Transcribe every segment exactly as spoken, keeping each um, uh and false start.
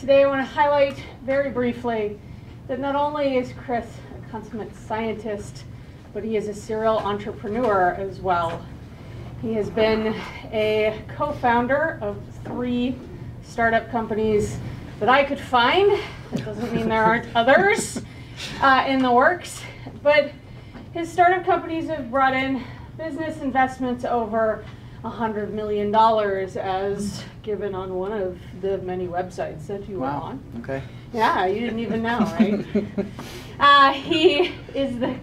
Today I want to highlight very briefly that not only is Chris a consummate scientist, but he is a serial entrepreneur as well. He has been a co-founder of three startup companies that I could find. That doesn't mean there aren't others uh, in the works, but his startup companies have brought in business investments over one hundred million dollars, as given on one of the many websites that you wow. were on. Okay. Yeah, you didn't even know, right? uh, he is the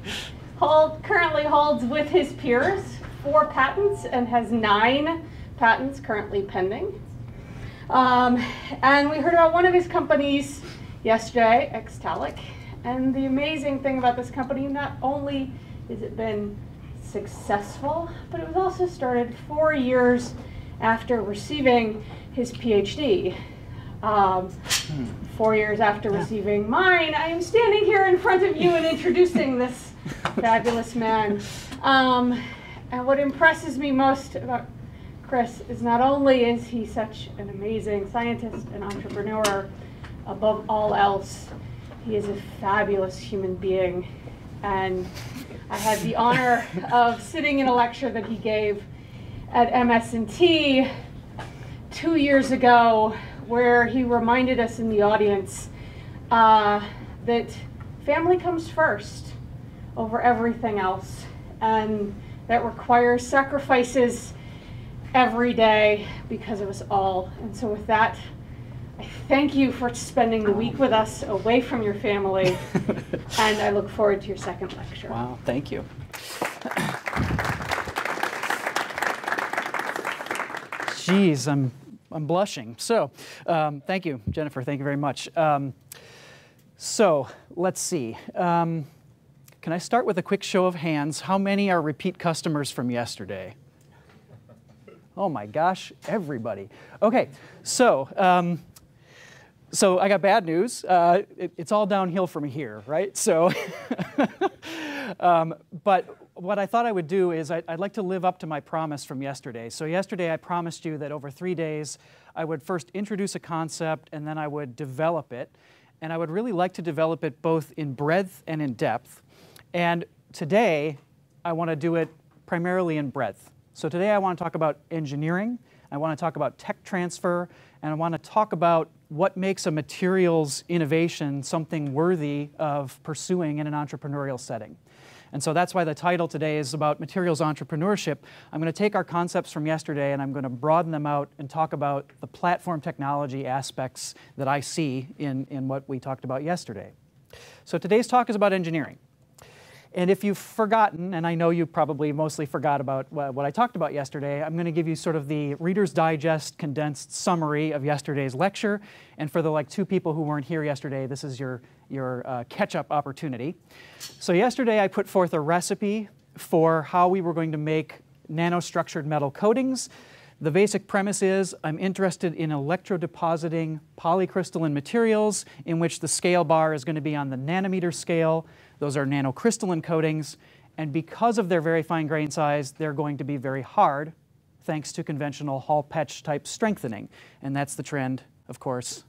hold, currently holds with his peers four patents and has nine patents currently pending. Um, and we heard about one of his companies yesterday, Xtalic. And the amazing thing about this company, not only has it been successful, but it was also started four years after receiving his PhD. Um, hmm. Four years after yeah. receiving mine, I am standing here in front of you and introducing this fabulous man. Um, and what impresses me most about Chris is not only is he such an amazing scientist and entrepreneur, above all else, he is a fabulous human being. And I had the honor of sitting in a lecture that he gave at M S and T two years ago, where he reminded us in the audience uh, that family comes first over everything else, and that requires sacrifices every day because of us all. And so with that, I thank you for spending the week with us away from your family, and I look forward to your second lecture. Wow, thank you. Jeez, I'm, I'm blushing. So um, thank you, Jennifer. Thank you very much. Um, so let's see. Um, can I start with a quick show of hands? How many are repeat customers from yesterday? Oh my gosh, everybody. Okay, so um, so I got bad news. Uh, it, it's all downhill from here, right? So, um, but what I thought I would do is I, I'd like to live up to my promise from yesterday. So yesterday I promised you that over three days I would first introduce a concept and then I would develop it. And I would really like to develop it both in breadth and in depth. And today I want to do it primarily in breadth. So today I want to talk about engineering, I want to talk about tech transfer, and I want to talk about what makes a materials innovation something worthy of pursuing in an entrepreneurial setting. And so that's why the title today is about materials entrepreneurship. I'm going to take our concepts from yesterday and I'm going to broaden them out and talk about the platform technology aspects that I see in, in what we talked about yesterday. So today's talk is about engineering. And if you've forgotten, and I know you probably mostly forgot about what I talked about yesterday, I'm going to give you sort of the Reader's Digest condensed summary of yesterday's lecture. And for the like two people who weren't here yesterday, this is your, your uh, catch-up opportunity. So yesterday I put forth a recipe for how we were going to make nanostructured metal coatings. The basic premise is I'm interested in electrodepositing polycrystalline materials in which the scale bar is going to be on the nanometer scale. Those are nanocrystalline coatings, and because of their very fine grain size, they're going to be very hard thanks to conventional Hall-Petch type strengthening. And that's the trend, of course,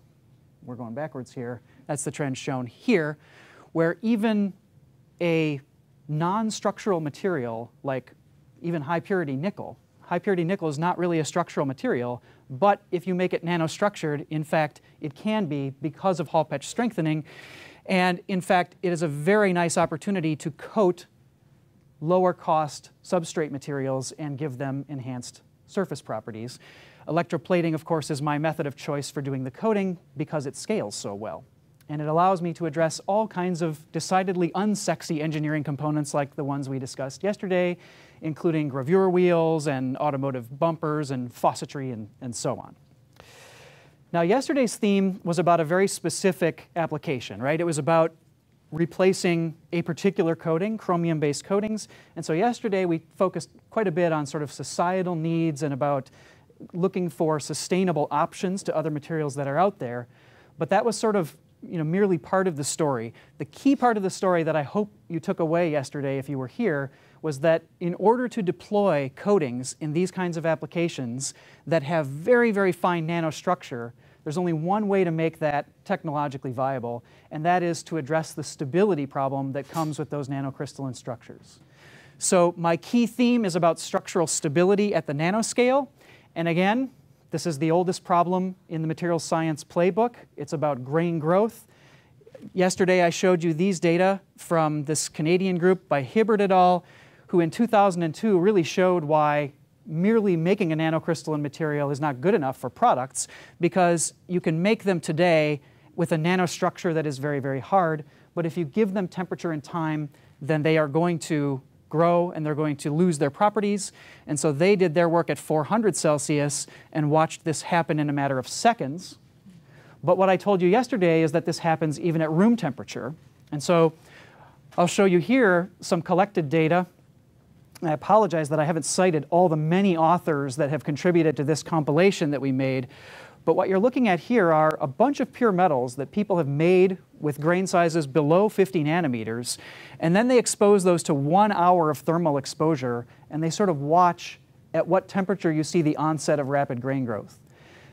we're going backwards here, that's the trend shown here, where even a non-structural material, like even high purity nickel, high purity nickel is not really a structural material, but if you make it nanostructured, in fact, it can be because of Hall-Petch strengthening. And in fact, it is a very nice opportunity to coat lower cost substrate materials and give them enhanced surface properties. Electroplating, of course, is my method of choice for doing the coating because it scales so well. And it allows me to address all kinds of decidedly unsexy engineering components like the ones we discussed yesterday, including gravure wheels and automotive bumpers and faucetry and, and so on. Now, yesterday's theme was about a very specific application, right? It was about replacing a particular coating, chromium-based coatings. And so yesterday we focused quite a bit on sort of societal needs and about looking for sustainable options to other materials that are out there. But that was sort of, you know, merely part of the story. The key part of the story that I hope you took away yesterday if you were here was that in order to deploy coatings in these kinds of applications that have very, very fine nanostructure, There's only one way to make that technologically viable, and that is to address the stability problem that comes with those nanocrystalline structures. So my key theme is about structural stability at the nanoscale. And again, this is the oldest problem in the materials science playbook. It's about grain growth. Yesterday, I showed you these data from this Canadian group by Hibbert et al., who in two thousand two really showed why merely making a nanocrystalline material is not good enough for products, because you can make them today with a nanostructure that is very, very hard. But if you give them temperature and time, then they are going to grow and they're going to lose their properties. And so they did their work at four hundred Celsius and watched this happen in a matter of seconds. But what I told you yesterday is that this happens even at room temperature. And so I'll show you here some collected data. I apologize that I haven't cited all the many authors that have contributed to this compilation that we made. But what you're looking at here are a bunch of pure metals that people have made with grain sizes below fifty nanometers. And then they expose those to one hour of thermal exposure. And they sort of watch at what temperature you see the onset of rapid grain growth.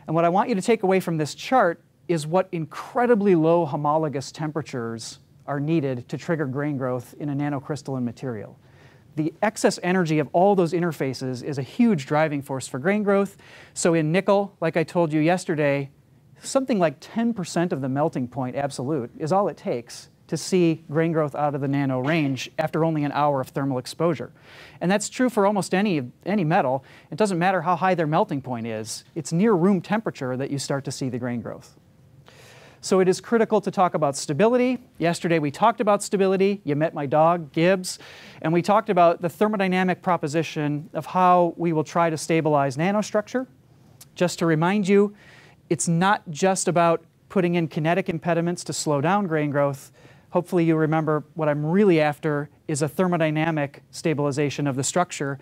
And what I want you to take away from this chart is what incredibly low homologous temperatures are needed to trigger grain growth in a nanocrystalline material. The excess energy of all those interfaces is a huge driving force for grain growth. So in nickel, like I told you yesterday, something like ten percent of the melting point absolute is all it takes to see grain growth out of the nano range after only an hour of thermal exposure. And that's true for almost any, any metal. It doesn't matter how high their melting point is. It's near room temperature that you start to see the grain growth. So it is critical to talk about stability. Yesterday, we talked about stability. You met my dog, Gibbs. And we talked about the thermodynamic proposition of how we will try to stabilize nanostructure. Just to remind you, it's not just about putting in kinetic impediments to slow down grain growth. Hopefully, you remember what I'm really after is a thermodynamic stabilization of the structure.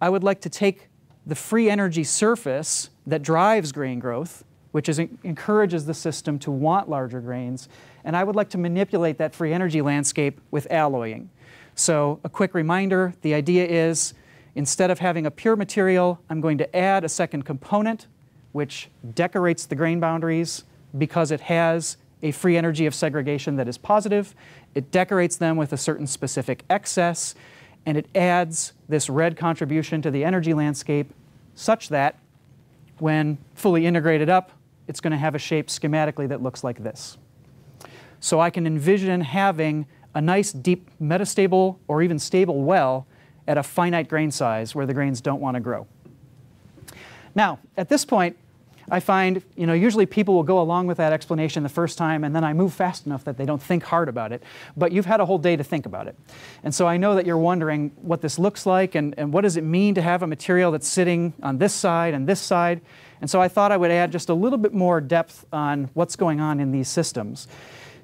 I would like to take the free energy surface that drives grain growth, which is, encourages the system to want larger grains. And I would like to manipulate that free energy landscape with alloying. So a quick reminder, the idea is instead of having a pure material, I'm going to add a second component, which decorates the grain boundaries because it has a free energy of segregation that is positive. It decorates them with a certain specific excess. And it adds this red contribution to the energy landscape such that when fully integrated up, it's going to have a shape schematically that looks like this. So I can envision having a nice, deep, metastable, or even stable well at a finite grain size where the grains don't want to grow. Now, at this point, I find, you know, usually people will go along with that explanation the first time, and then I move fast enough that they don't think hard about it. But you've had a whole day to think about it. And so I know that you're wondering what this looks like, and, and what does it mean to have a material that's sitting on this side and this side. And so I thought I would add just a little bit more depth on what's going on in these systems.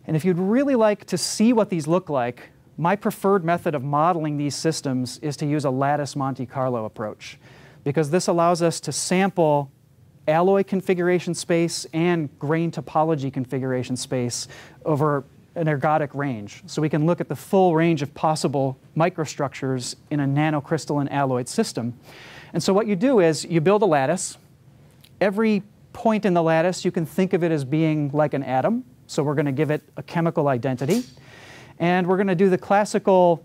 And if you'd really like to see what these look like, my preferred method of modeling these systems is to use a lattice Monte Carlo approach, because this allows us to sample alloy configuration space and grain topology configuration space over an ergodic range. So we can look at the full range of possible microstructures in a nanocrystalline alloyed system. And so what you do is you build a lattice. Every point in the lattice, you can think of it as being like an atom. So we're going to give it a chemical identity. And we're going to do the classical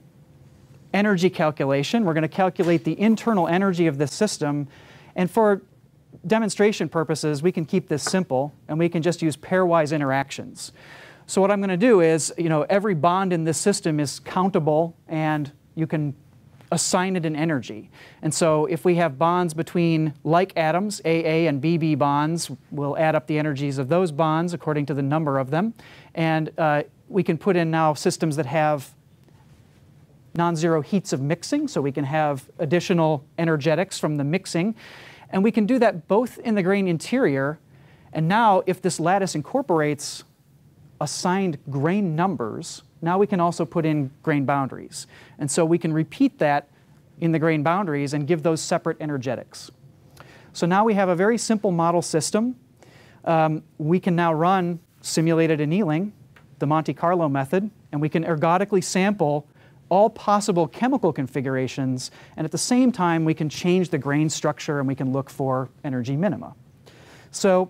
energy calculation. We're going to calculate the internal energy of this system. And for demonstration purposes, we can keep this simple, and we can just use pairwise interactions. So what I'm going to do is, you know, every bond in this system is countable, and you can assign it an energy. And so if we have bonds between like atoms, A A and B B bonds, we'll add up the energies of those bonds according to the number of them. And uh, we can put in now systems that have non-zero heats of mixing, so we can have additional energetics from the mixing. And we can do that both in the grain interior. And now, if this lattice incorporates assigned grain numbers, now we can also put in grain boundaries. And so we can repeat that in the grain boundaries and give those separate energetics. So now we have a very simple model system. Um, we can now run simulated annealing, the Monte Carlo method, and we can ergodically sample all possible chemical configurations, and at the same time, we can change the grain structure, and we can look for energy minima. So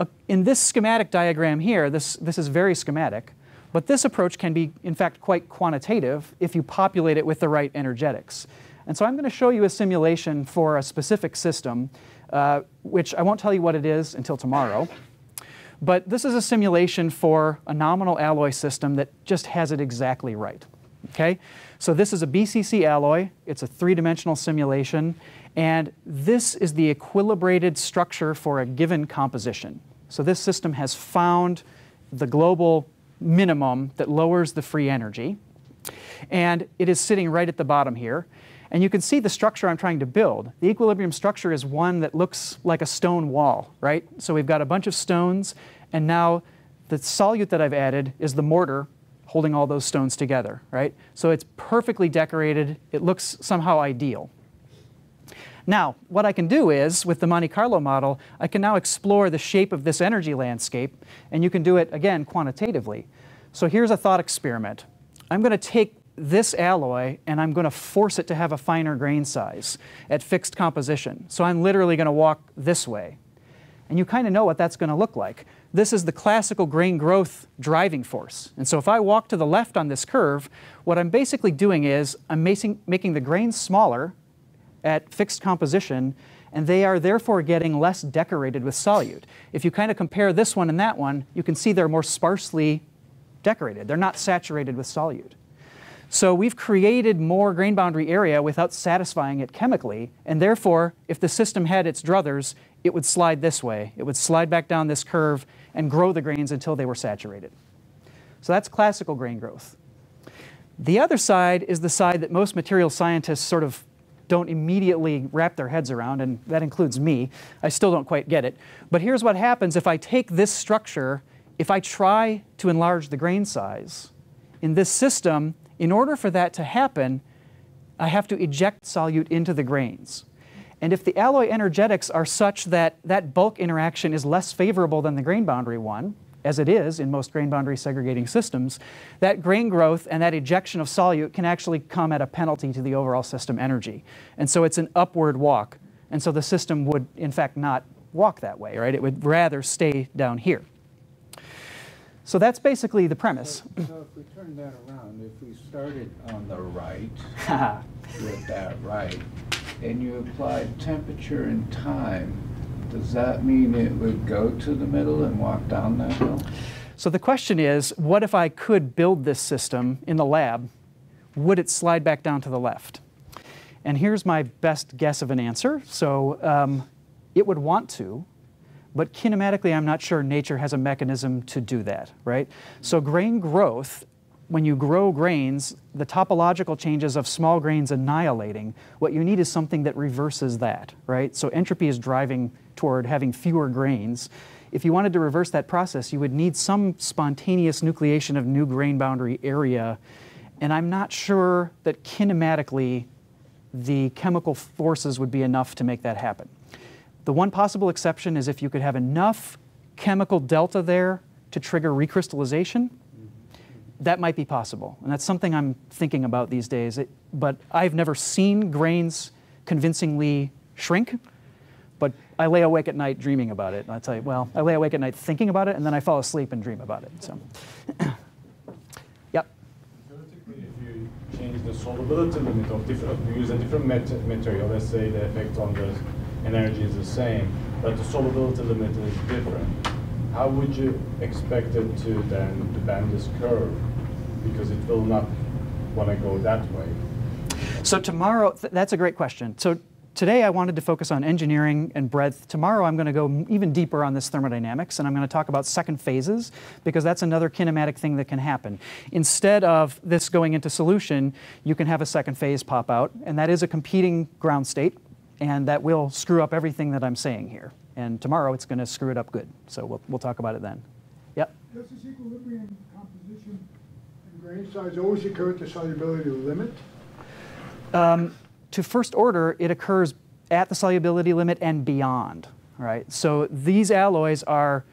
uh, in this schematic diagram here, this, this is very schematic, but this approach can be, in fact, quite quantitative if you populate it with the right energetics. And so I'm going to show you a simulation for a specific system, uh, which I won't tell you what it is until tomorrow. But this is a simulation for a nominal alloy system that just has it exactly right. Okay? So this is a B C C alloy. It's a three-dimensional simulation. And this is the equilibrated structure for a given composition. So this system has found the global minimum that lowers the free energy. And it is sitting right at the bottom here. And you can see the structure I'm trying to build. The equilibrium structure is one that looks like a stone wall, right? So we've got a bunch of stones, and now the solute that I've added is the mortar holding all those stones together, right? So it's perfectly decorated. It looks somehow ideal. Now, what I can do is, with the Monte Carlo model, I can now explore the shape of this energy landscape, and you can do it, again, quantitatively. So here's a thought experiment. I'm going to take this alloy, and I'm going to force it to have a finer grain size at fixed composition. So I'm literally going to walk this way. And you kind of know what that's going to look like. This is the classical grain growth driving force. And so if I walk to the left on this curve, what I'm basically doing is I'm making the grains smaller at fixed composition, and they are therefore getting less decorated with solute. If you kind of compare this one and that one, you can see they're more sparsely decorated. They're not saturated with solute. So we've created more grain boundary area without satisfying it chemically. And therefore, if the system had its druthers, it would slide this way. It would slide back down this curve and grow the grains until they were saturated. So that's classical grain growth. The other side is the side that most material scientists sort of don't immediately wrap their heads around, and that includes me. I still don't quite get it. But here's what happens if I take this structure, if I try to enlarge the grain size in this system. In order for that to happen, I have to eject solute into the grains. And if the alloy energetics are such that that bulk interaction is less favorable than the grain boundary one, as it is in most grain boundary segregating systems, that grain growth and that ejection of solute can actually come at a penalty to the overall system energy. And so it's an upward walk. And so the system would, in fact, not walk that way, right? It would rather stay down here. So that's basically the premise. So, so if we turn that around, if we started on the right with that right, and you applied temperature and time, does that mean it would go to the middle and walk down that hill? So the question is, what if I could build this system in the lab? Would it slide back down to the left? And here's my best guess of an answer. So um, it would want to. But kinematically, I'm not sure nature has a mechanism to do that, right? So grain growth, when you grow grains, the topological changes of small grains annihilating, what you need is something that reverses that, right? So entropy is driving toward having fewer grains. If you wanted to reverse that process, you would need some spontaneous nucleation of new grain boundary area. And I'm not sure that kinematically, the chemical forces would be enough to make that happen. The one possible exception is if you could have enough chemical delta there to trigger recrystallization, that might be possible. And that's something I'm thinking about these days. It, but I've never seen grains convincingly shrink. But I lay awake at night dreaming about it. And I'll tell you, well, I lay awake at night thinking about it, and then I fall asleep and dream about it. So, yep. Theoretically, if you change the solubility limit of different, use a different material, let's say the effect on the energy is the same, but the solubility limit is different. How would you expect it to then to bend this curve? Because it will not want to go that way. So tomorrow, th that's a great question. So today I wanted to focus on engineering and breadth. Tomorrow I'm going to go even deeper on this thermodynamics, and I'm going to talk about second phases, because that's another kinematic thing that can happen. Instead of this going into solution, you can have a second phase pop out, and that is a competing ground state. And that will screw up everything that I'm saying here. And tomorrow it's going to screw it up good. So we'll, we'll talk about it then. Yep? Does this equilibrium composition and grain size always occur at the solubility limit? Um, to first order, it occurs at the solubility limit and beyond. Right? So these alloys are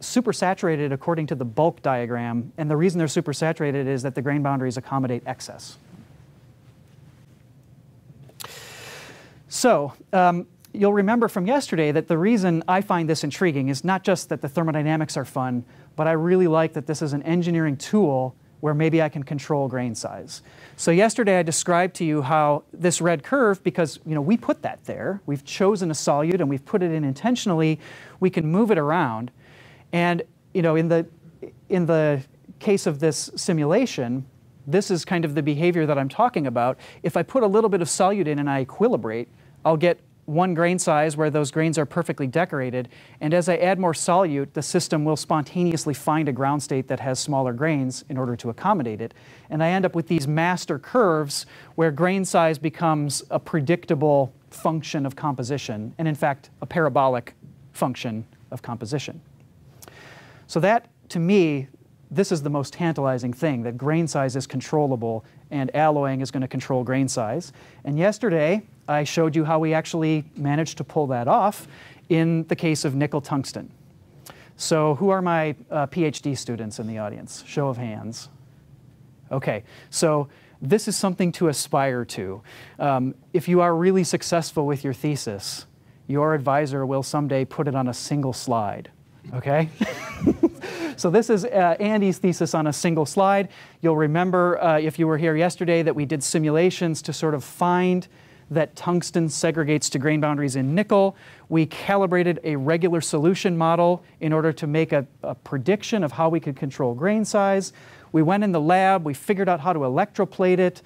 supersaturated according to the bulk diagram. And the reason they're supersaturated is that the grain boundaries accommodate excess. So um, you'll remember from yesterday that the reason I find this intriguing is not just that the thermodynamics are fun, but I really like that this is an engineering tool where maybe I can control grain size. So yesterday I described to you how this red curve, because you know we put that there, we've chosen a solute and we've put it in intentionally, we can move it around. And you know, in the, in the case of this simulation, this is kind of the behavior that I'm talking about. If I put a little bit of solute in and I equilibrate, I'll get one grain size where those grains are perfectly decorated. And as I add more solute, the system will spontaneously find a ground state that has smaller grains in order to accommodate it. And I end up with these master curves where grain size becomes a predictable function of composition, and in fact, a parabolic function of composition. So that, to me, this is the most tantalizing thing, that grain size is controllable and alloying is going to control grain size. And yesterday, I showed you how we actually managed to pull that off in the case of nickel tungsten. So who are my uh, PhD students in the audience? Show of hands. OK, so this is something to aspire to. Um, if you are really successful with your thesis, your advisor will someday put it on a single slide, OK? So this is uh, Andy's thesis on a single slide. You'll remember, uh, if you were here yesterday, that we did simulations to sort of find that tungsten segregates to grain boundaries in nickel. We calibrated a regular solution model in order to make a, a prediction of how we could control grain size. We went in the lab, we figured out how to electroplate it,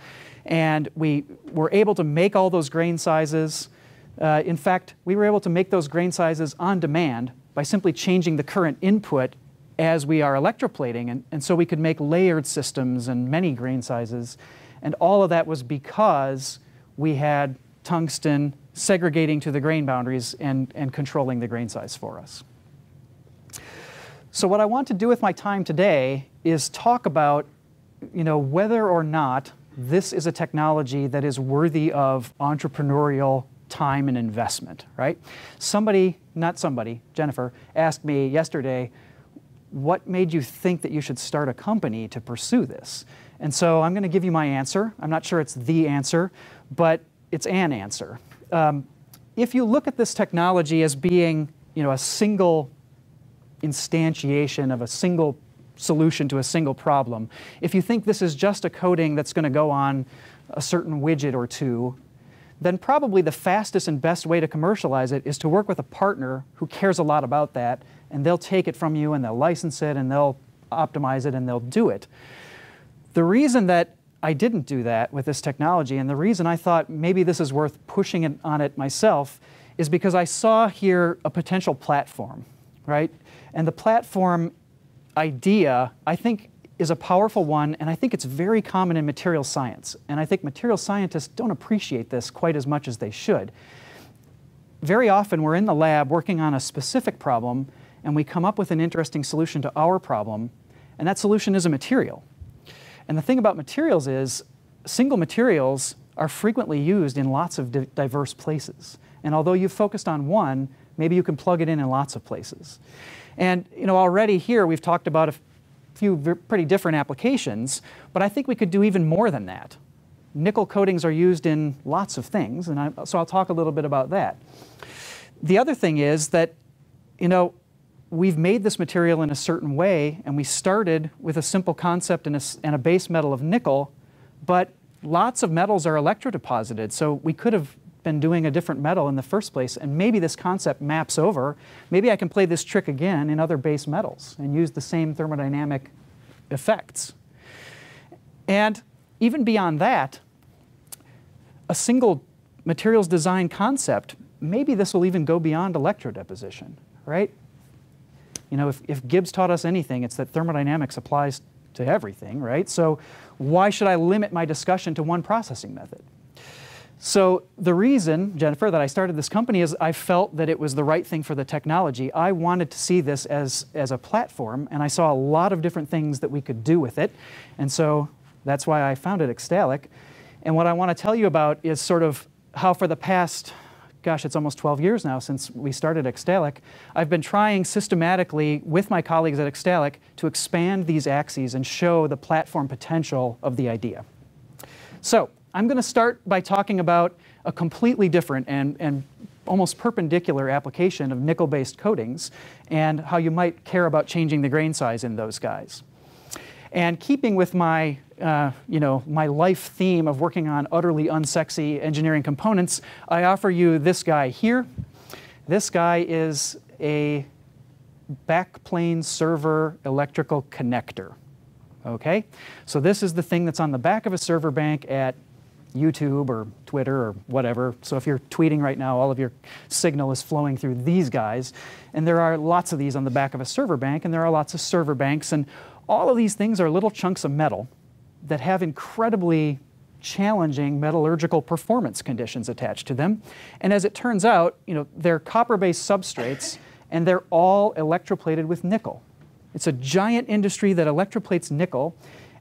and we were able to make all those grain sizes. Uh, in fact, we were able to make those grain sizes on demand by simply changing the current input as we are electroplating, and, and so we could make layered systems and many grain sizes. And all of that was because we had tungsten segregating to the grain boundaries and, and controlling the grain size for us. So what I want to do with my time today is talk about, you know, whether or not this is a technology that is worthy of entrepreneurial time and investment, right? Somebody, not somebody, Jennifer, asked me yesterday, what made you think that you should start a company to pursue this? And so I'm going to give you my answer. I'm not sure it's the answer, but it's an answer. Um, if you look at this technology as being, you know, a single instantiation of a single solution to a single problem, if you think this is just a coating that's going to go on a certain widget or two, then probably the fastest and best way to commercialize it is to work with a partner who cares a lot about that, and they'll take it from you, and they'll license it, and they'll optimize it, and they'll do it. The reason that I didn't do that with this technology, and the reason I thought maybe this is worth pushing it on it myself, is because I saw here a potential platform, right? And the platform idea, I think, is a powerful one, and I think it's very common in material science. And I think material scientists don't appreciate this quite as much as they should. Very often, we're in the lab working on a specific problem, and we come up with an interesting solution to our problem, and that solution is a material. And the thing about materials is, single materials are frequently used in lots of di- diverse places. And although you've focused on one, maybe you can plug it in in lots of places. And you know, already here, we've talked about a few pretty different applications, but I think we could do even more than that. Nickel coatings are used in lots of things, and I, so I'll talk a little bit about that. The other thing is that, you know, we've made this material in a certain way, and we started with a simple concept and a, and a base metal of nickel, but lots of metals are electrodeposited, so we could have been doing a different metal in the first place, and maybe this concept maps over. Maybe I can play this trick again in other base metals and use the same thermodynamic effects. And even beyond that, a single materials design concept, maybe this will even go beyond electrodeposition, right? You know, if, if Gibbs taught us anything, it's that thermodynamics applies to everything, right? So why should I limit my discussion to one processing method? So the reason, Jennifer, that I started this company is I felt that it was the right thing for the technology. I wanted to see this as, as a platform, and I saw a lot of different things that we could do with it. And so that's why I founded Xtalic. And what I want to tell you about is sort of how for the past, gosh, it's almost twelve years now since we started Xtalic, I've been trying systematically with my colleagues at Xtalic to expand these axes and show the platform potential of the idea. So I'm going to start by talking about a completely different and, and almost perpendicular application of nickel-based coatings and how you might care about changing the grain size in those guys. And keeping with my, uh, you know, my life theme of working on utterly unsexy engineering components, I offer you this guy here. This guy is a backplane server electrical connector. Okay, so this is the thing that's on the back of a server bank at YouTube or Twitter or whatever. So if you're tweeting right now, all of your signal is flowing through these guys. And there are lots of these on the back of a server bank, and there are lots of server banks. And all of these things are little chunks of metal that have incredibly challenging metallurgical performance conditions attached to them. And as it turns out, you know, they're copper-based substrates, and they're all electroplated with nickel. It's a giant industry that electroplates nickel.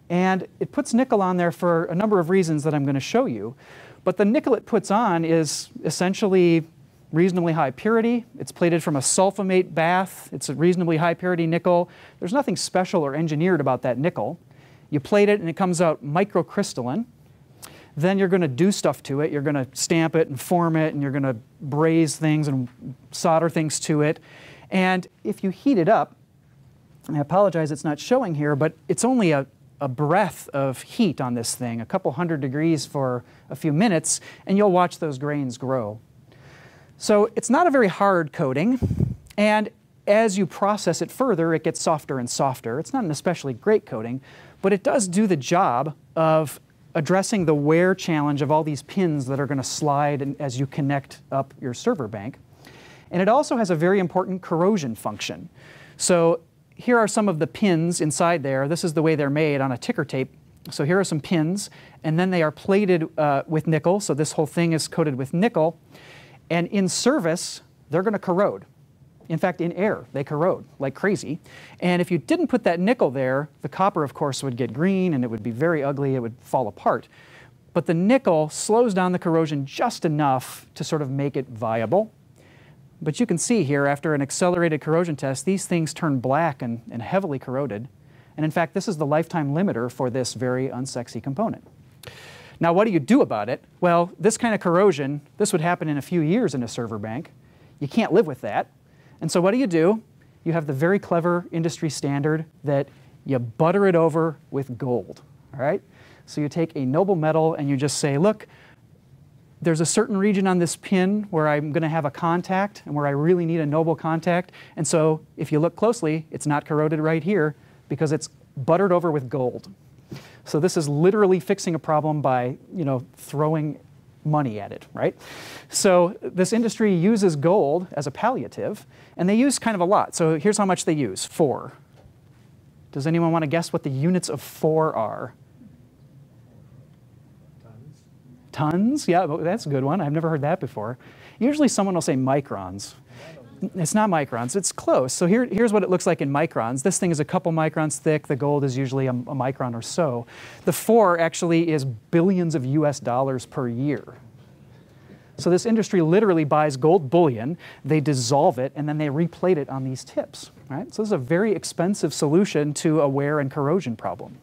And it puts nickel on there for a number of reasons that I'm going to show you. But the nickel it puts on is essentially reasonably high purity. It's plated from a sulfamate bath. It's a reasonably high purity nickel. There's nothing special or engineered about that nickel. You plate it and it comes out microcrystalline. Then you're going to do stuff to it. You're going to stamp it and form it, and you're going to braze things and solder things to it. And if you heat it up, and I apologize it's not showing here, but it's only a a breath of heat on this thing, a couple hundred degrees for a few minutes, and you'll watch those grains grow. So it's not a very hard coating, and as you process it further, it gets softer and softer. It's not an especially great coating, but it does do the job of addressing the wear challenge of all these pins that are going to slide as you connect up your server bank. And it also has a very important corrosion function. So here are some of the pins inside there. This is the way they're made on a ticker tape. So here are some pins, and then they are plated uh, with nickel. So this whole thing is coated with nickel. And in service, they're going to corrode. In fact, in air, they corrode like crazy. And if you didn't put that nickel there, the copper, of course, would get green, and it would be very ugly. It would fall apart. But the nickel slows down the corrosion just enough to sort of make it viable. But you can see here, after an accelerated corrosion test, these things turn black and, and heavily corroded. And in fact, this is the lifetime limiter for this very unsexy component. Now, what do you do about it? Well, this kind of corrosion, this would happen in a few years in a server bank. You can't live with that. And so what do you do? You have the very clever industry standard that you butter it over with gold. All right? So you take a noble metal and you just say, look, there's a certain region on this pin where I'm going to have a contact and where I really need a noble contact. And so if you look closely, it's not corroded right here because it's buttered over with gold. So this is literally fixing a problem by, you know, throwing money at it, right? So this industry uses gold as a palliative, and they use kind of a lot. So here's how much they use, four. Does anyone want to guess what the units of four are? Tons? Yeah, that's a good one. I've never heard that before. Usually someone will say microns. It's not microns. It's close. So here, here's what it looks like in microns. This thing is a couple microns thick. The gold is usually a, a micron or so. The four actually is billions of U S dollars per year. So this industry literally buys gold bullion. They dissolve it, and then they replate it on these tips. Right? So this is a very expensive solution to a wear and corrosion problem.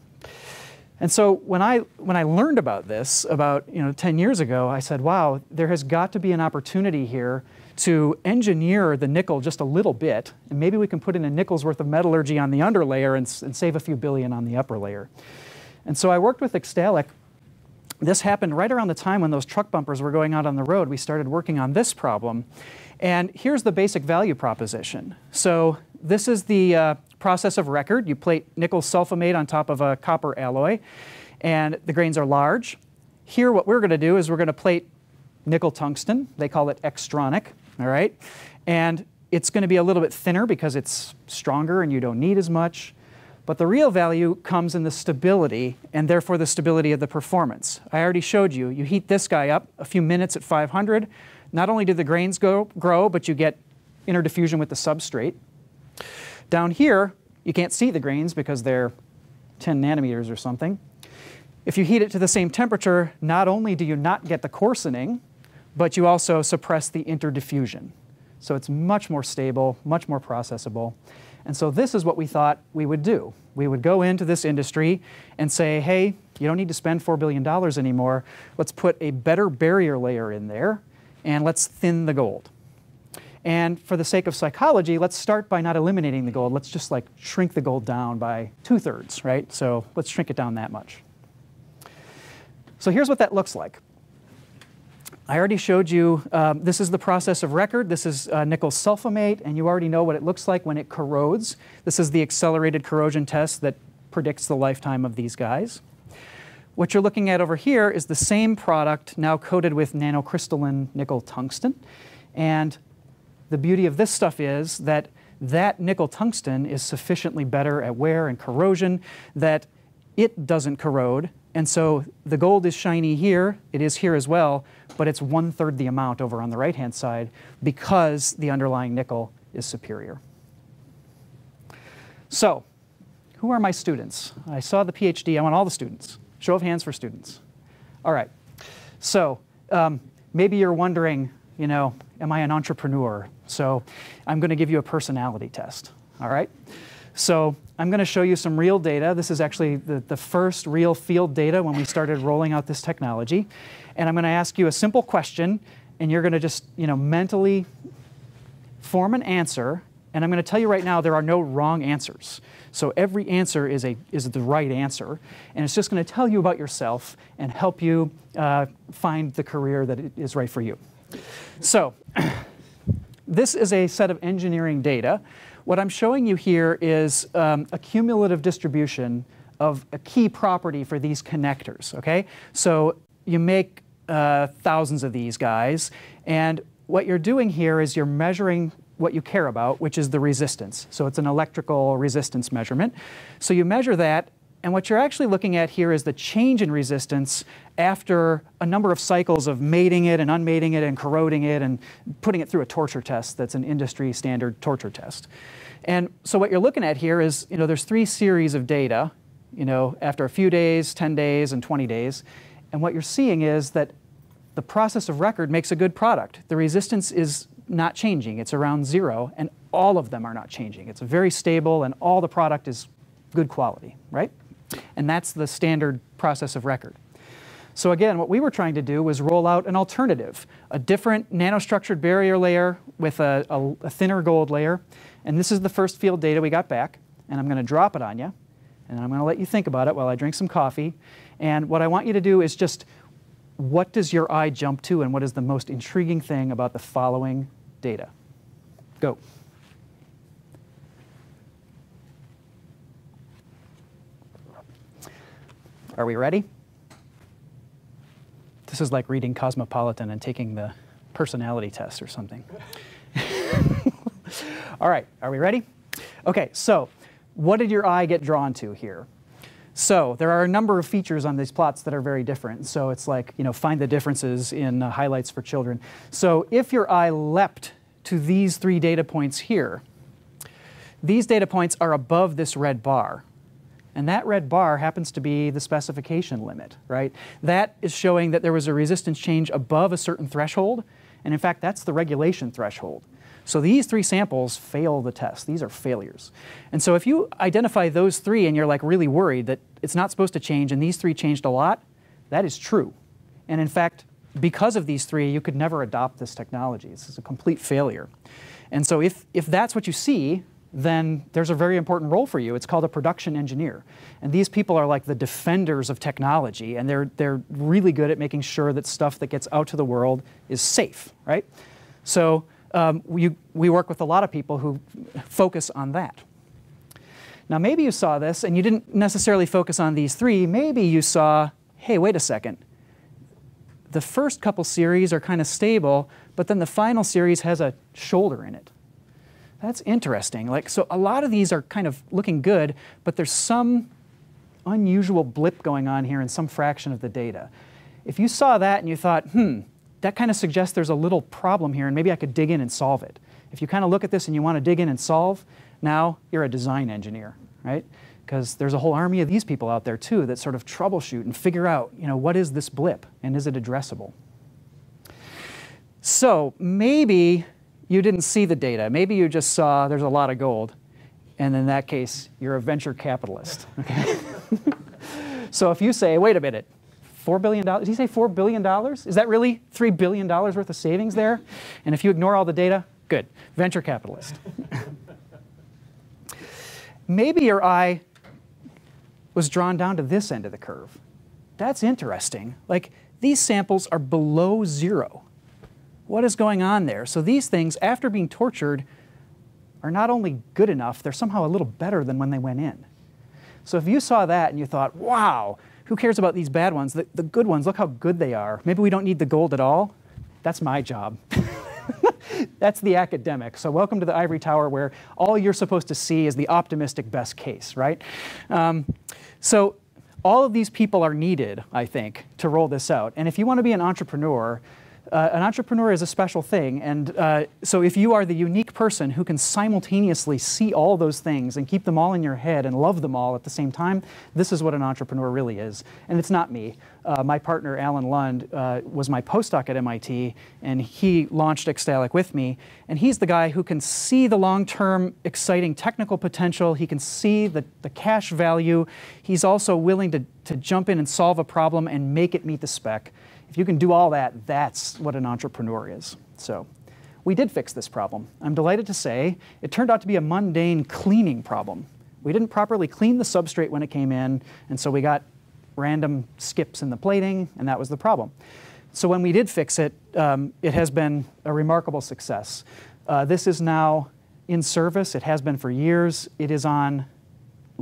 And so when I, when I learned about this about you know, ten years ago, I said, wow, there has got to be an opportunity here to engineer the nickel just a little bit. And maybe we can put in a nickel's worth of metallurgy on the underlayer and, and save a few billion on the upper layer. And so I worked with Xtalic. This happened right around the time when those truck bumpers were going out on the road. We started working on this problem. And here's the basic value proposition. So this is the uh, process of record. You plate nickel sulfamate on top of a copper alloy, and the grains are large. Here, what we're going to do is we're going to plate nickel tungsten. They call it XTRONIC, all right? And it's going to be a little bit thinner because it's stronger and you don't need as much. But the real value comes in the stability, and therefore the stability of the performance. I already showed you. You heat this guy up a few minutes at five hundred. Not only do the grains go, grow, but you get interdiffusion with the substrate. Down here, you can't see the grains because they're ten nanometers or something. If you heat it to the same temperature, not only do you not get the coarsening, but you also suppress the interdiffusion. So it's much more stable, much more processable. And so this is what we thought we would do. We would go into this industry and say, hey, you don't need to spend four billion dollars anymore. Let's put a better barrier layer in there, and let's thin the gold. And for the sake of psychology, let's start by not eliminating the gold. Let's just like shrink the gold down by two-thirds, right? So let's shrink it down that much. So here's what that looks like. I already showed you, um, this is the process of record. This is uh, nickel sulfamate, and you already know what it looks like when it corrodes. This is the accelerated corrosion test that predicts the lifetime of these guys. What you're looking at over here is the same product now coated with nanocrystalline nickel tungsten. And the beauty of this stuff is that that nickel tungsten is sufficiently better at wear and corrosion that it doesn't corrode. And so the gold is shiny here. It is here as well, but it's one-third the amount over on the right-hand side because the underlying nickel is superior. So who are my students? I saw the PhD. I want all the students. Show of hands for students. All right. So um, maybe you're wondering, you know, am I an entrepreneur? So I'm going to give you a personality test, all right? So I'm going to show you some real data. This is actually the, the first real field data when we started rolling out this technology. And I'm going to ask you a simple question, and you're going to just, you know, mentally form an answer. And I'm going to tell you right now, there are no wrong answers. So every answer is, a, is the right answer. And it's just going to tell you about yourself and help you uh, find the career that is right for you. So this is a set of engineering data. What I'm showing you here is um, a cumulative distribution of a key property for these connectors, okay? So you make uh, thousands of these guys, and what you're doing here is you're measuring what you care about, which is the resistance. So it's an electrical resistance measurement. So you measure that, and what you're actually looking at here is the change in resistance after a number of cycles of mating it and unmating it and corroding it and putting it through a torture test that's an industry standard torture test. And so what you're looking at here is, you know, there's three series of data, you know, after a few days, ten days, and twenty days. And what you're seeing is that the process of record makes a good product. The resistance is not changing. It's around zero, and all of them are not changing. It's very stable, and all the product is good quality, right? And that's the standard process of record. So again, what we were trying to do was roll out an alternative, a different nanostructured barrier layer with a, a, a thinner gold layer. And this is the first field data we got back. And I'm going to drop it on you. And I'm going to let you think about it while I drink some coffee. And what I want you to do is just, what does your eye jump to, and what is the most intriguing thing about the following data? Go. Are we ready? This is like reading Cosmopolitan and taking the personality test or something. All right, are we ready? Okay, so what did your eye get drawn to here? So there are a number of features on these plots that are very different. So it's like, you know, find the differences in uh, highlights for children. So if your eye leapt to these three data points here, these data points are above this red bar. And that red bar happens to be the specification limit, right? That is showing that there was a resistance change above a certain threshold. And in fact, that's the regulation threshold. So these three samples fail the test. These are failures. And so if you identify those three and you're like really worried that it's not supposed to change and these three changed a lot, that is true. And in fact, because of these three, you could never adopt this technology. This is a complete failure. And so if, if that's what you see, then there's a very important role for you. It's called a production engineer. And these people are like the defenders of technology, and they're, they're really good at making sure that stuff that gets out to the world is safe, right? So um, we, we work with a lot of people who focus on that. Now, maybe you saw this, and you didn't necessarily focus on these three. Maybe you saw, hey, wait a second. The first couple series are kind of stable, but then the final series has a shoulder in it. That's interesting. Like, so a lot of these are kind of looking good, but there's some unusual blip going on here in some fraction of the data. If you saw that and you thought, hmm, that kind of suggests there's a little problem here, and maybe I could dig in and solve it. If you kind of look at this and you want to dig in and solve, now you're a design engineer, right? Because there's a whole army of these people out there, too, that sort of troubleshoot and figure out, you know, what is this blip, and is it addressable? So maybe you didn't see the data. Maybe you just saw there's a lot of gold. And in that case, you're a venture capitalist. Okay? So if you say, wait a minute, four billion dollars? Did he say four billion dollars? Is that really three billion dollars worth of savings there? And if you ignore all the data, Good. Venture capitalist. Maybe your eye was drawn down to this end of the curve. That's interesting. Like, these samples are below zero. What is going on there? So these things, after being tortured, are not only good enough, they're somehow a little better than when they went in. So if you saw that and you thought, wow, who cares about these bad ones? The, the good ones, look how good they are. Maybe we don't need the gold at all. That's my job. That's the academic. So welcome to the ivory tower, where all you're supposed to see is the optimistic best case, right? Um, so all of these people are needed, I think, to roll this out. And if you want to be an entrepreneur, Uh, an entrepreneur is a special thing, and uh, so if you are the unique person who can simultaneously see all those things and keep them all in your head and love them all at the same time, this is what an entrepreneur really is. And it's not me. Uh, my partner, Alan Lund, uh, was my postdoc at M I T, and he launched Xtalic with me. And he's the guy who can see the long-term exciting technical potential. He can see the, the cash value. He's also willing to, to jump in and solve a problem and make it meet the spec. If you can do all that, that's what an entrepreneur is. So we did fix this problem. I'm delighted to say it turned out to be a mundane cleaning problem. We didn't properly clean the substrate when it came in, and so we got random skips in the plating, and that was the problem. So when we did fix it, um, it has been a remarkable success. Uh, this is now in service. It has been for years. It is on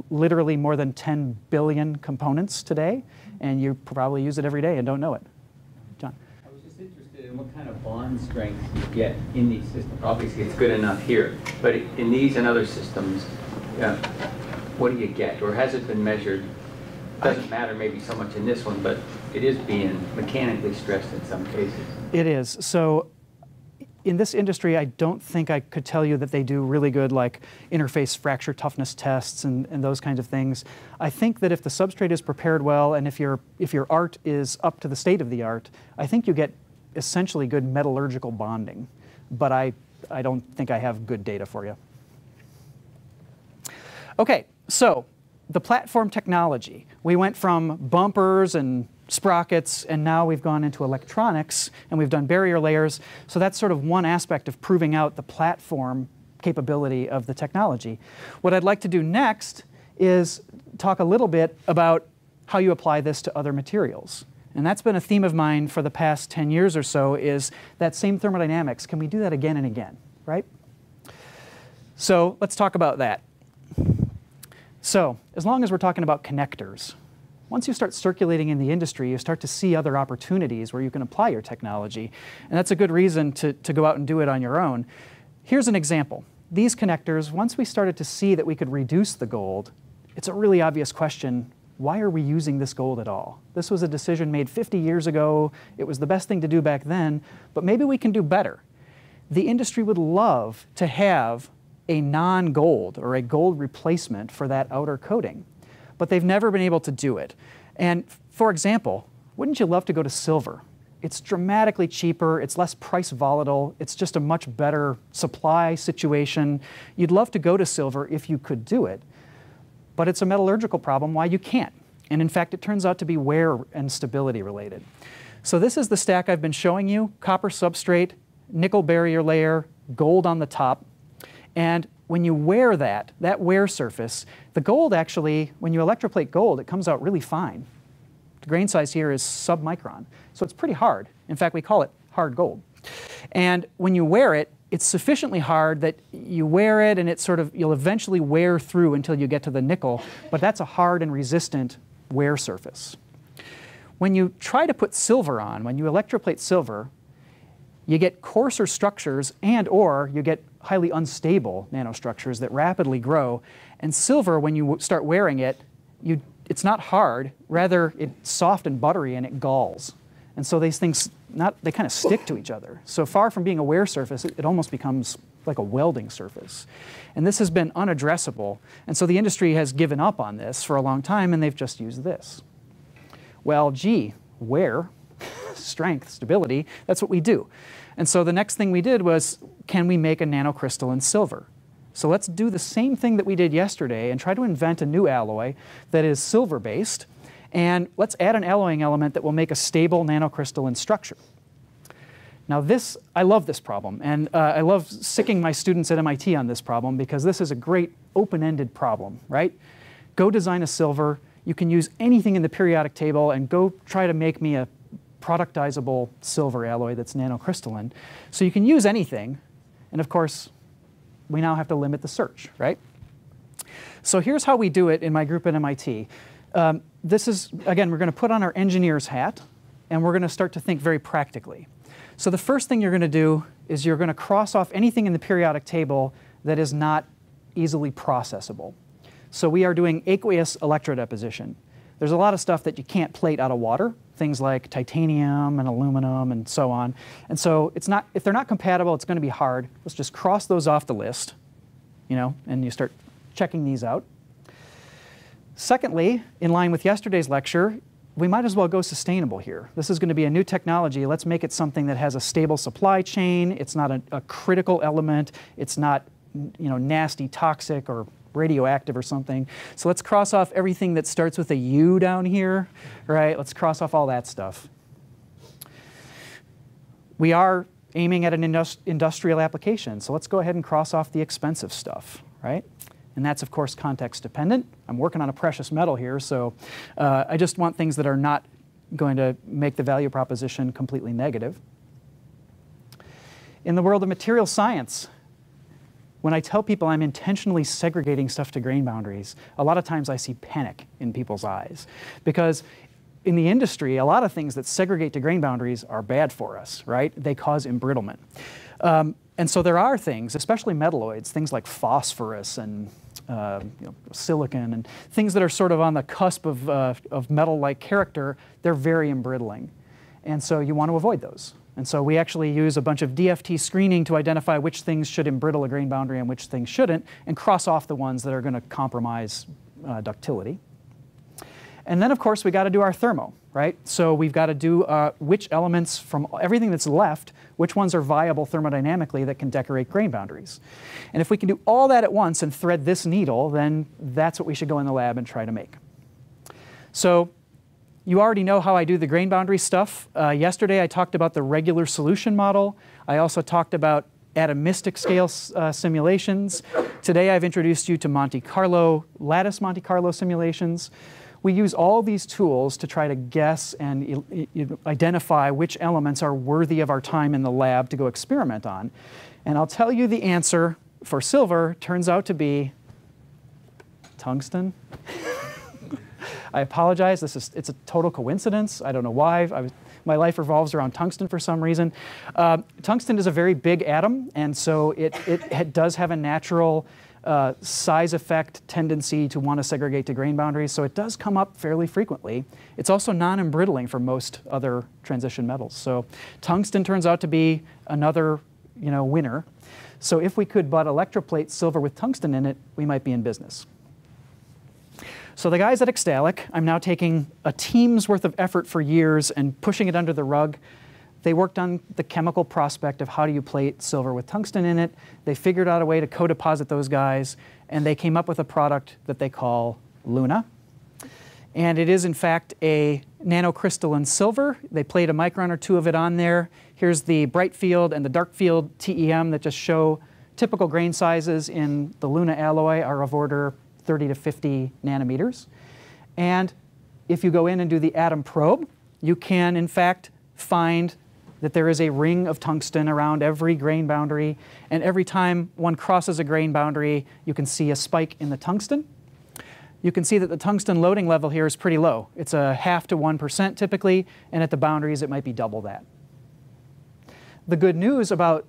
literally more than ten billion components today, and you probably use it every day and don't know it. And what kind of bond strength you get in these systems? Obviously, it's good enough here, but in these and other systems, uh, what do you get? Or has it been measured? It doesn't matter maybe so much in this one, but it is being mechanically stressed in some cases. It is. So in this industry, I don't think I could tell you that they do really good, like, interface fracture toughness tests and, and those kinds of things. I think that if the substrate is prepared well, and if your, if your art is up to the state of the art, I think you get essentially good metallurgical bonding, but I, I don't think I have good data for you. Okay, so the platform technology. We went from bumpers and sprockets, and now we've gone into electronics, and we've done barrier layers. So that's sort of one aspect of proving out the platform capability of the technology. What I'd like to do next is talk a little bit about how you apply this to other materials. And that's been a theme of mine for the past ten years or so, is that same thermodynamics. Can we do that again and again, right? So let's talk about that. So as long as we're talking about connectors, once you start circulating in the industry, you start to see other opportunities where you can apply your technology. And that's a good reason to, to go out and do it on your own. Here's an example. These connectors, once we started to see that we could reduce the gold, it's a really obvious question. Why are we using this gold at all? This was a decision made fifty years ago. It was the best thing to do back then, but maybe we can do better. The industry would love to have a non-gold or a gold replacement for that outer coating, but they've never been able to do it. And for example, wouldn't you love to go to silver? It's dramatically cheaper, it's less price volatile, it's just a much better supply situation. You'd love to go to silver if you could do it. But it's a metallurgical problem why you can't. And in fact, it turns out to be wear and stability related. So this is the stack I've been showing you: copper substrate, nickel barrier layer, gold on the top. And when you wear that, that wear surface, the gold actually, when you electroplate gold, it comes out really fine. The grain size here is submicron. So it's pretty hard. In fact, we call it hard gold. And when you wear it, it's sufficiently hard that you wear it and it sort of, you'll eventually wear through until you get to the nickel, but that's a hard and resistant wear surface. When you try to put silver on, when you electroplate silver, you get coarser structures, and or you get highly unstable nanostructures that rapidly grow. And silver, when you start wearing it, you, it's not hard, rather it's soft and buttery and it galls. And so these things, not, they kind of stick to each other. So far from being a wear surface, it, it almost becomes like a welding surface. And this has been unaddressable. And so the industry has given up on this for a long time, and they've just used this. Well, gee, wear, strength, stability, that's what we do. And so the next thing we did was, can we make a nanocrystalline silver? So let's do the same thing that we did yesterday and try to invent a new alloy that is silver-based. And let's add an alloying element that will make a stable nanocrystalline structure. Now this, I love this problem, and uh, I love sicking my students at M I T on this problem, because this is a great open-ended problem, right? Go design a silver. You can use anything in the periodic table, and go try to make me a productizable silver alloy that's nanocrystalline. So you can use anything, and of course, we now have to limit the search, right? So here's how we do it in my group at M I T. Um, this is, again, we're going to put on our engineer's hat, and we're going to start to think very practically. So the first thing you're going to do is you're going to cross off anything in the periodic table that is not easily processable. So we are doing aqueous electrodeposition. There's a lot of stuff that you can't plate out of water, things like titanium and aluminum and so on. And so it's not, if they're not compatible, it's going to be hard. Let's just cross those off the list, you know, and you start checking these out. Secondly, in line with yesterday's lecture, we might as well go sustainable here. This is going to be a new technology. Let's make it something that has a stable supply chain. It's not a, a critical element. It's not, you know, nasty, toxic, or radioactive or something. So let's cross off everything that starts with a U down here, right? Let's cross off all that stuff. We are aiming at an industri- industrial application, so let's go ahead and cross off the expensive stuff, right? And that's, of course, context dependent. I'm working on a precious metal here, so uh, I just want things that are not going to make the value proposition completely negative. In the world of material science, when I tell people I'm intentionally segregating stuff to grain boundaries, a lot of times I see panic in people's eyes. Because in the industry, a lot of things that segregate to grain boundaries are bad for us, right? They cause embrittlement. Um, and so there are things, especially metalloids, things like phosphorus and Uh, you know, silicon and things that are sort of on the cusp of, uh, of metal-like character, they're very embrittling. And so you want to avoid those. And so we actually use a bunch of D F T screening to identify which things should embrittle a grain boundary and which things shouldn't, and cross off the ones that are going to compromise uh, ductility. And then, of course, we got to do our thermo, right? So we've got to do uh, which elements from everything that's left, which ones are viable thermodynamically that can decorate grain boundaries. And if we can do all that at once and thread this needle, then that's what we should go in the lab and try to make. So you already know how I do the grain boundary stuff. Uh, yesterday, I talked about the regular solution model. I also talked about atomistic scale uh, simulations. Today, I've introduced you to Monte Carlo, lattice Monte Carlo simulations. We use all these tools to try to guess and identify which elements are worthy of our time in the lab to go experiment on. And I'll tell you the answer for silver turns out to be tungsten. I apologize. This is, it's a total coincidence. I don't know why. I was, my life revolves around tungsten for some reason. Uh, tungsten is a very big atom, and so it, it, it does have a natural Uh, size effect tendency to want to segregate to grain boundaries, so it does come up fairly frequently. It's also non-embrittling for most other transition metals. So tungsten turns out to be another, you know, winner. So if we could but electroplate silver with tungsten in it, we might be in business. So the guys at Xtalic, I'm now taking a team's worth of effort for years and pushing it under the rug. They worked on the chemical prospect of how do you plate silver with tungsten in it. They figured out a way to co-deposit those guys, and they came up with a product that they call Luna. And it is, in fact, a nanocrystalline silver. They played a micron or two of it on there. Here's the bright field and the dark field T E M that just show typical grain sizes in the Luna alloy are of order thirty to fifty nanometers. And if you go in and do the atom probe, you can, in fact, find that there is a ring of tungsten around every grain boundary, and every time one crosses a grain boundary, you can see a spike in the tungsten. You can see that the tungsten loading level here is pretty low. It's a half to one percent typically, and at the boundaries it might be double that. The good news about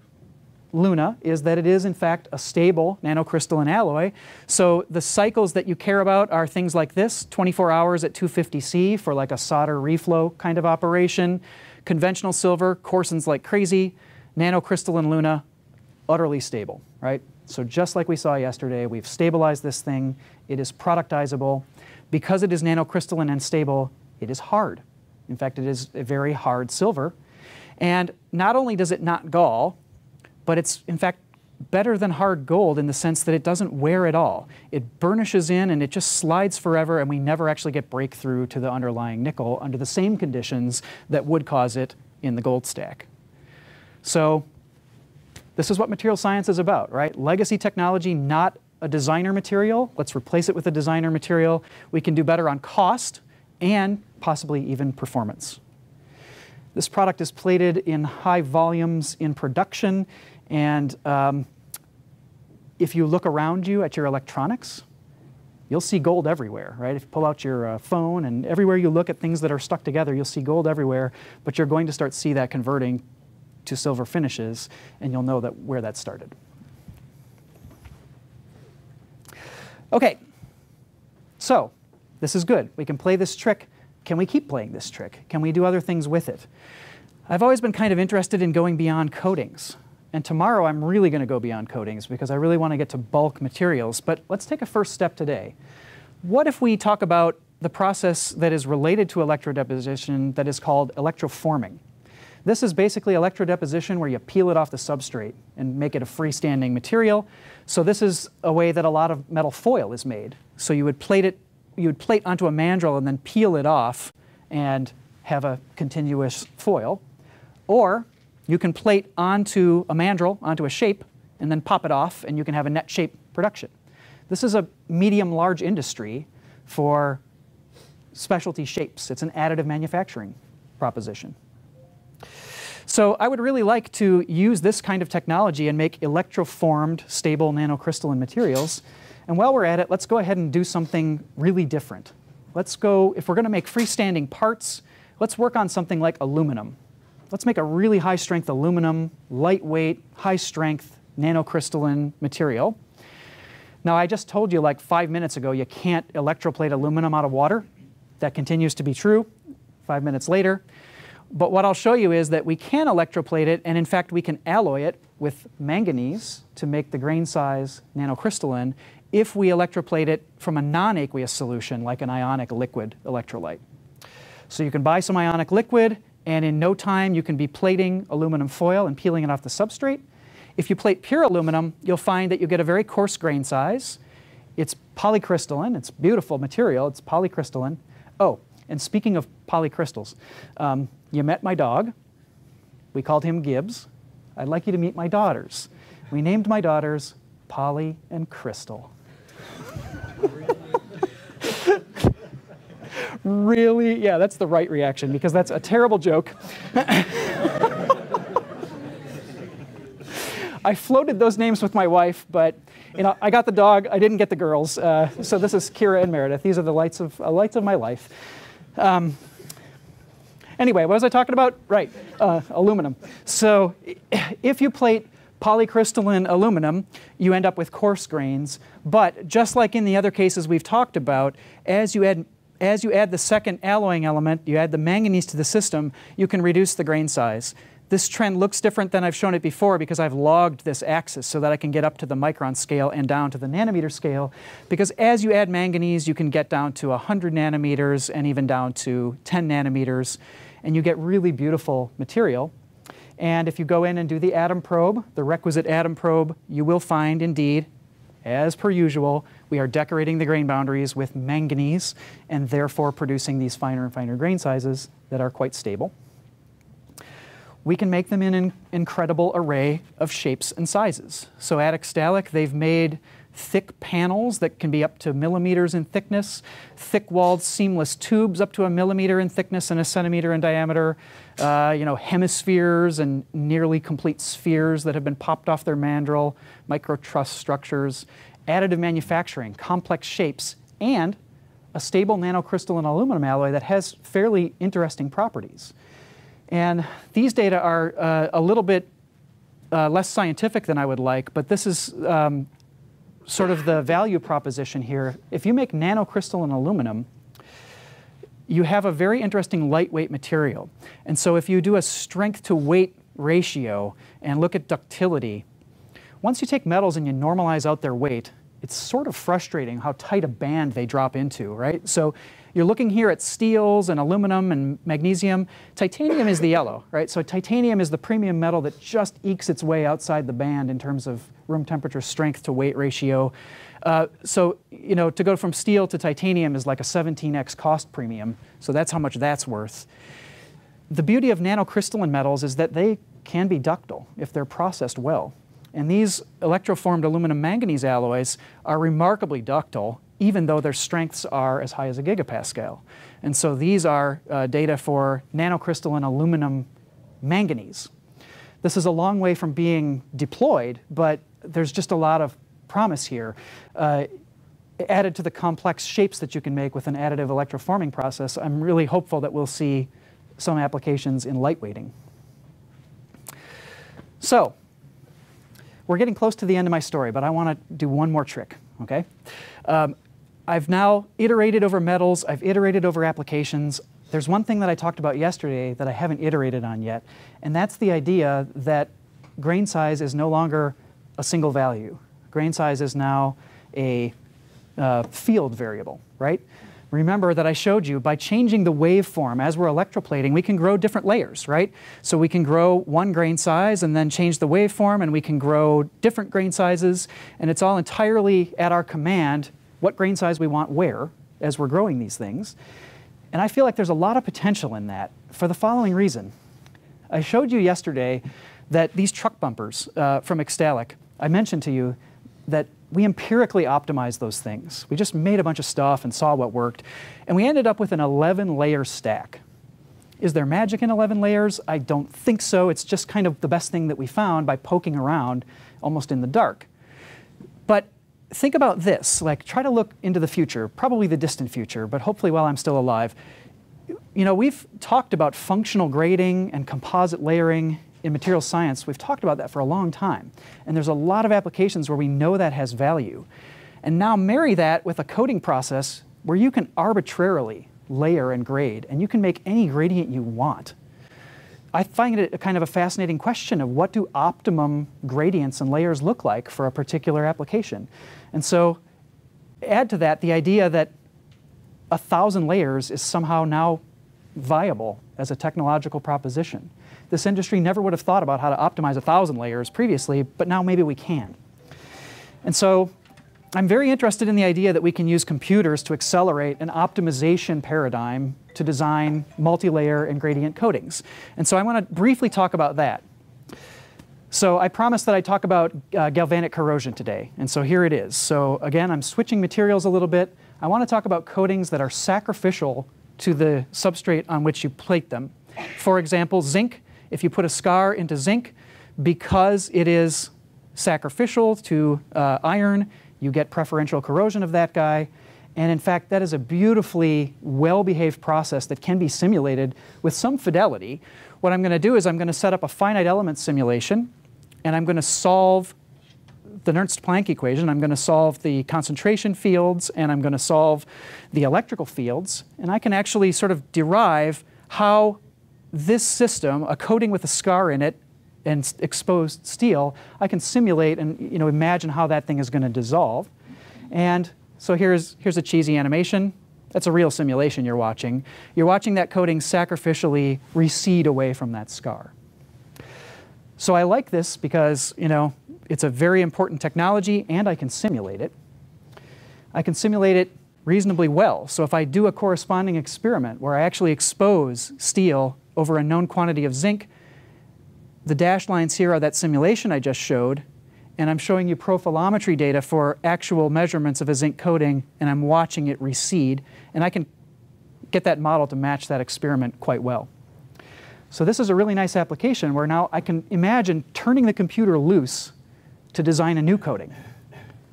Luna is that it is, in fact, a stable nanocrystalline alloy. So the cycles that you care about are things like this, twenty-four hours at two fifty C for like a solder reflow kind of operation. Conventional silver coarsens like crazy. Nanocrystalline Luna, utterly stable, right? So just like we saw yesterday, we've stabilized this thing. It is productizable. Because it is nanocrystalline and stable, it is hard. In fact, it is a very hard silver. And not only does it not gall, but it's, in fact, better than hard gold in the sense that it doesn't wear at all. It burnishes in, and it just slides forever, and we never actually get breakthrough to the underlying nickel under the same conditions that would cause it in the gold stack. So this is what material science is about, right? Legacy technology, not a designer material. Let's replace it with a designer material. We can do better on cost and possibly even performance. This product is plated in high volumes in production. And um, if you look around you at your electronics, you'll see gold everywhere, right? If you pull out your uh, phone and everywhere you look at things that are stuck together, you'll see gold everywhere, but you're going to start to see that converting to silver finishes, and you'll know that where that started. Okay, so this is good. We can play this trick. Can we keep playing this trick? Can we do other things with it? I've always been kind of interested in going beyond coatings. And tomorrow I'm really going to go beyond coatings because I really want to get to bulk materials. But let's take a first step today. What if we talk about the process that is related to electrodeposition that is called electroforming? This is basically electrodeposition where you peel it off the substrate and make it a freestanding material. So this is a way that a lot of metal foil is made. So you would plate it, you would plate onto a mandrel and then peel it off and have a continuous foil. Or you can plate onto a mandrel, onto a shape, and then pop it off, and you can have a net shape production. This is a medium-large industry for specialty shapes. It's an additive manufacturing proposition. So I would really like to use this kind of technology and make electroformed, stable nanocrystalline materials. And while we're at it, let's go ahead and do something really different. Let's go, if we're going to make freestanding parts, let's work on something like aluminum. Let's make a really high-strength aluminum, lightweight, high-strength nanocrystalline material. Now, I just told you like five minutes ago you can't electroplate aluminum out of water. That continues to be true five minutes later. But what I'll show you is that we can electroplate it, and in fact, we can alloy it with manganese to make the grain size nanocrystalline if we electroplate it from a non-aqueous solution like an ionic liquid electrolyte. So you can buy some ionic liquid, and in no time, you can be plating aluminum foil and peeling it off the substrate. If you plate pure aluminum, you'll find that you get a very coarse grain size. It's polycrystalline. It's beautiful material. It's polycrystalline. Oh, and speaking of polycrystals, um, you met my dog. We called him Gibbs. I'd like you to meet my daughters. We named my daughters Polly and Crystal. Really? Yeah, that's the right reaction, because that's a terrible joke. I floated those names with my wife, but you know, I got the dog. I didn't get the girls. Uh, so this is Kira and Meredith. These are the lights of, uh, lights of my life. Um, anyway, what was I talking about? Right, uh, aluminum. So if you plate polycrystalline aluminum, you end up with coarse grains. But just like in the other cases we've talked about, as you add As you add the second alloying element, you add the manganese to the system, you can reduce the grain size. This trend looks different than I've shown it before because I've logged this axis so that I can get up to the micron scale and down to the nanometer scale. Because as you add manganese, you can get down to one hundred nanometers and even down to ten nanometers. And you get really beautiful material. And if you go in and do the atom probe, the requisite atom probe, you will find indeed, as per usual, we are decorating the grain boundaries with manganese and therefore producing these finer and finer grain sizes that are quite stable. We can make them in an incredible array of shapes and sizes. So at Xtalic, they've made thick panels that can be up to millimeters in thickness, thick-walled seamless tubes up to a millimeter in thickness and a centimeter in diameter, uh, you know, hemispheres and nearly complete spheres that have been popped off their mandrel, microtrust structures, additive manufacturing, complex shapes, and a stable nanocrystalline aluminum alloy that has fairly interesting properties. And these data are uh, a little bit uh, less scientific than I would like, but this is um, sort of the value proposition here. If you make nanocrystalline aluminum, you have a very interesting lightweight material. And so if you do a strength to weight ratio and look at ductility, once you take metals and you normalize out their weight, it's sort of frustrating how tight a band they drop into, right? So you're looking here at steels and aluminum and magnesium. Titanium is the yellow, right? So titanium is the premium metal that just ekes its way outside the band in terms of room temperature strength to weight ratio. Uh, so, you know, to go from steel to titanium is like a seventeen x cost premium. So that's how much that's worth. The beauty of nanocrystalline metals is that they can be ductile if they're processed well. And these electroformed aluminum manganese alloys are remarkably ductile, even though their strengths are as high as a gigapascal. And so these are uh, data for nanocrystalline aluminum manganese. This is a long way from being deployed, but there's just a lot of promise here. Uh, added to the complex shapes that you can make with an additive electroforming process, I'm really hopeful that we'll see some applications in lightweighting. So, we're getting close to the end of my story, but I want to do one more trick, okay? Um, I've now iterated over metals, I've iterated over applications. There's one thing that I talked about yesterday that I haven't iterated on yet, and that's the idea that grain size is no longer a single value. Grain size is now a uh, field variable, right? Remember that I showed you, by changing the waveform as we're electroplating, we can grow different layers, right? So we can grow one grain size and then change the waveform, and we can grow different grain sizes, and it's all entirely at our command what grain size we want where as we're growing these things. And I feel like there's a lot of potential in that for the following reason. I showed you yesterday that these truck bumpers uh, from Xtalic, I mentioned to you that we empirically optimized those things. We just made a bunch of stuff and saw what worked. And we ended up with an eleven layer stack. Is there magic in eleven layers? I don't think so. It's just kind of the best thing that we found by poking around almost in the dark. But think about this, like try to look into the future, probably the distant future, but hopefully while I'm still alive. You know, we've talked about functional grading and composite layering in materials science. We've talked about that for a long time. And there's a lot of applications where we know that has value. And now marry that with a coding process where you can arbitrarily layer and grade, and you can make any gradient you want. I find it a kind of a fascinating question of what do optimum gradients and layers look like for a particular application. And so add to that the idea that a thousand layers is somehow now viable as a technological proposition. This industry never would have thought about how to optimize a thousand layers previously, but now maybe we can. And so I'm very interested in the idea that we can use computers to accelerate an optimization paradigm to design multi-layer and gradient coatings. And so I want to briefly talk about that. So I promised that I talk about uh, galvanic corrosion today, and so here it is. So again, I'm switching materials a little bit. I want to talk about coatings that are sacrificial to the substrate on which you plate them. For example, zinc. If you put a scar into zinc, because it is sacrificial to uh, iron, you get preferential corrosion of that guy. And in fact, that is a beautifully well-behaved process that can be simulated with some fidelity. What I'm going to do is I'm going to set up a finite element simulation, and I'm going to solve the Nernst-Planck equation. I'm going to solve the concentration fields, and I'm going to solve the electrical fields. And I can actually sort of derive how this system, a coating with a scar in it and exposed steel, I can simulate and you know, imagine how that thing is going to dissolve. And so here's, here's a cheesy animation. That's a real simulation you're watching. You're watching that coating sacrificially recede away from that scar. So I like this because you know, it's a very important technology, and I can simulate it. I can simulate it reasonably well. So if I do a corresponding experiment where I actually expose steel over a known quantity of zinc, the dashed lines here are that simulation I just showed, and I'm showing you profilometry data for actual measurements of a zinc coating, and I'm watching it recede, and I can get that model to match that experiment quite well. So this is a really nice application where now I can imagine turning the computer loose to design a new coating.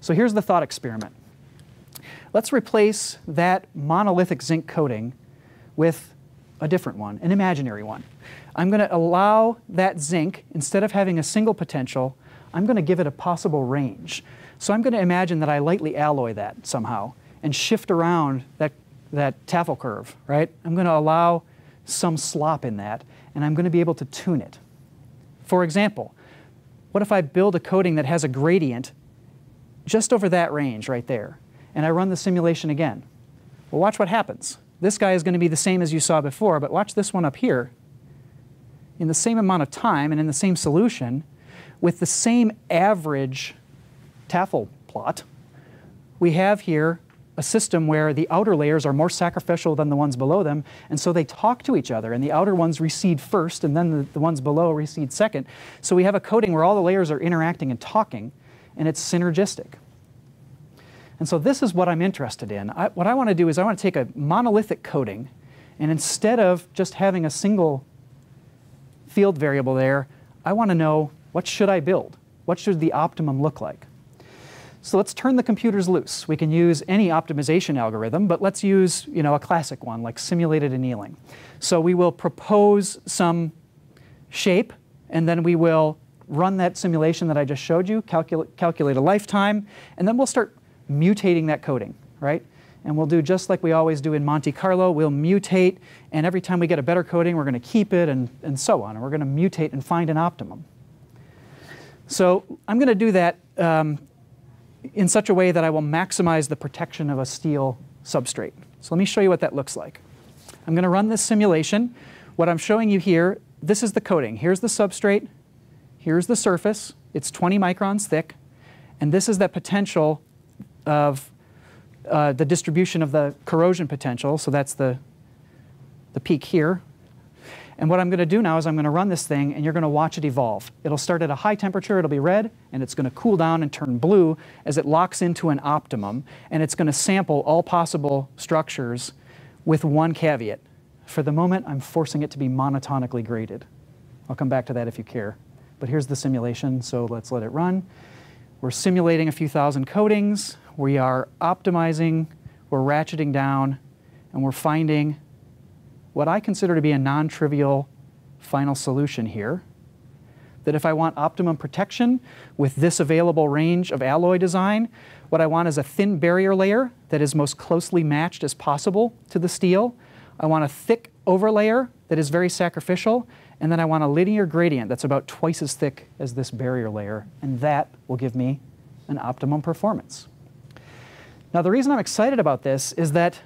So here's the thought experiment. Let's replace that monolithic zinc coating with a different one, an imaginary one. I'm going to allow that zinc, instead of having a single potential, I'm going to give it a possible range. So I'm going to imagine that I lightly alloy that somehow and shift around that, that Tafel curve, right? I'm going to allow some slop in that, and I'm going to be able to tune it. For example, what if I build a coating that has a gradient just over that range right there, and I run the simulation again? Well, watch what happens. This guy is going to be the same as you saw before, but watch this one up here. In the same amount of time and in the same solution, with the same average Tafel plot, we have here a system where the outer layers are more sacrificial than the ones below them, and so they talk to each other, and the outer ones recede first, and then the, the ones below recede second. So we have a coating where all the layers are interacting and talking, and it's synergistic. And so this is what I'm interested in. I, what I want to do is I want to take a monolithic coating, and instead of just having a single field variable there, I want to know, what should I build? What should the optimum look like? So let's turn the computers loose. We can use any optimization algorithm, but let's use, you know, a classic one, like simulated annealing. So we will propose some shape, and then we will run that simulation that I just showed you, calcul- calculate a lifetime, and then we'll start mutating that coding, right? And we'll do just like we always do in Monte Carlo. We'll mutate, and every time we get a better coding, we're going to keep it, and, and so on. And we're going to mutate and find an optimum. So I'm going to do that um, in such a way that I will maximize the protection of a steel substrate. So let me show you what that looks like. I'm going to run this simulation. What I'm showing you here, this is the coating. Here's the substrate. Here's the surface. It's twenty microns thick. And this is that potential of uh, the distribution of the corrosion potential. So that's the, the peak here. And what I'm going to do now is I'm going to run this thing, and you're going to watch it evolve. It'll start at a high temperature. It'll be red, and it's going to cool down and turn blue as it locks into an optimum. And it's going to sample all possible structures with one caveat. For the moment, I'm forcing it to be monotonically graded. I'll come back to that if you care. But here's the simulation, so let's let it run. We're simulating a few thousand coatings. We are optimizing. We're ratcheting down, and we're finding what I consider to be a non-trivial final solution here, that if I want optimum protection with this available range of alloy design, what I want is a thin barrier layer that is most closely matched as possible to the steel. I want a thick overlayer that is very sacrificial, and then I want a linear gradient that's about twice as thick as this barrier layer, and that will give me an optimum performance. Now, the reason I'm excited about this is that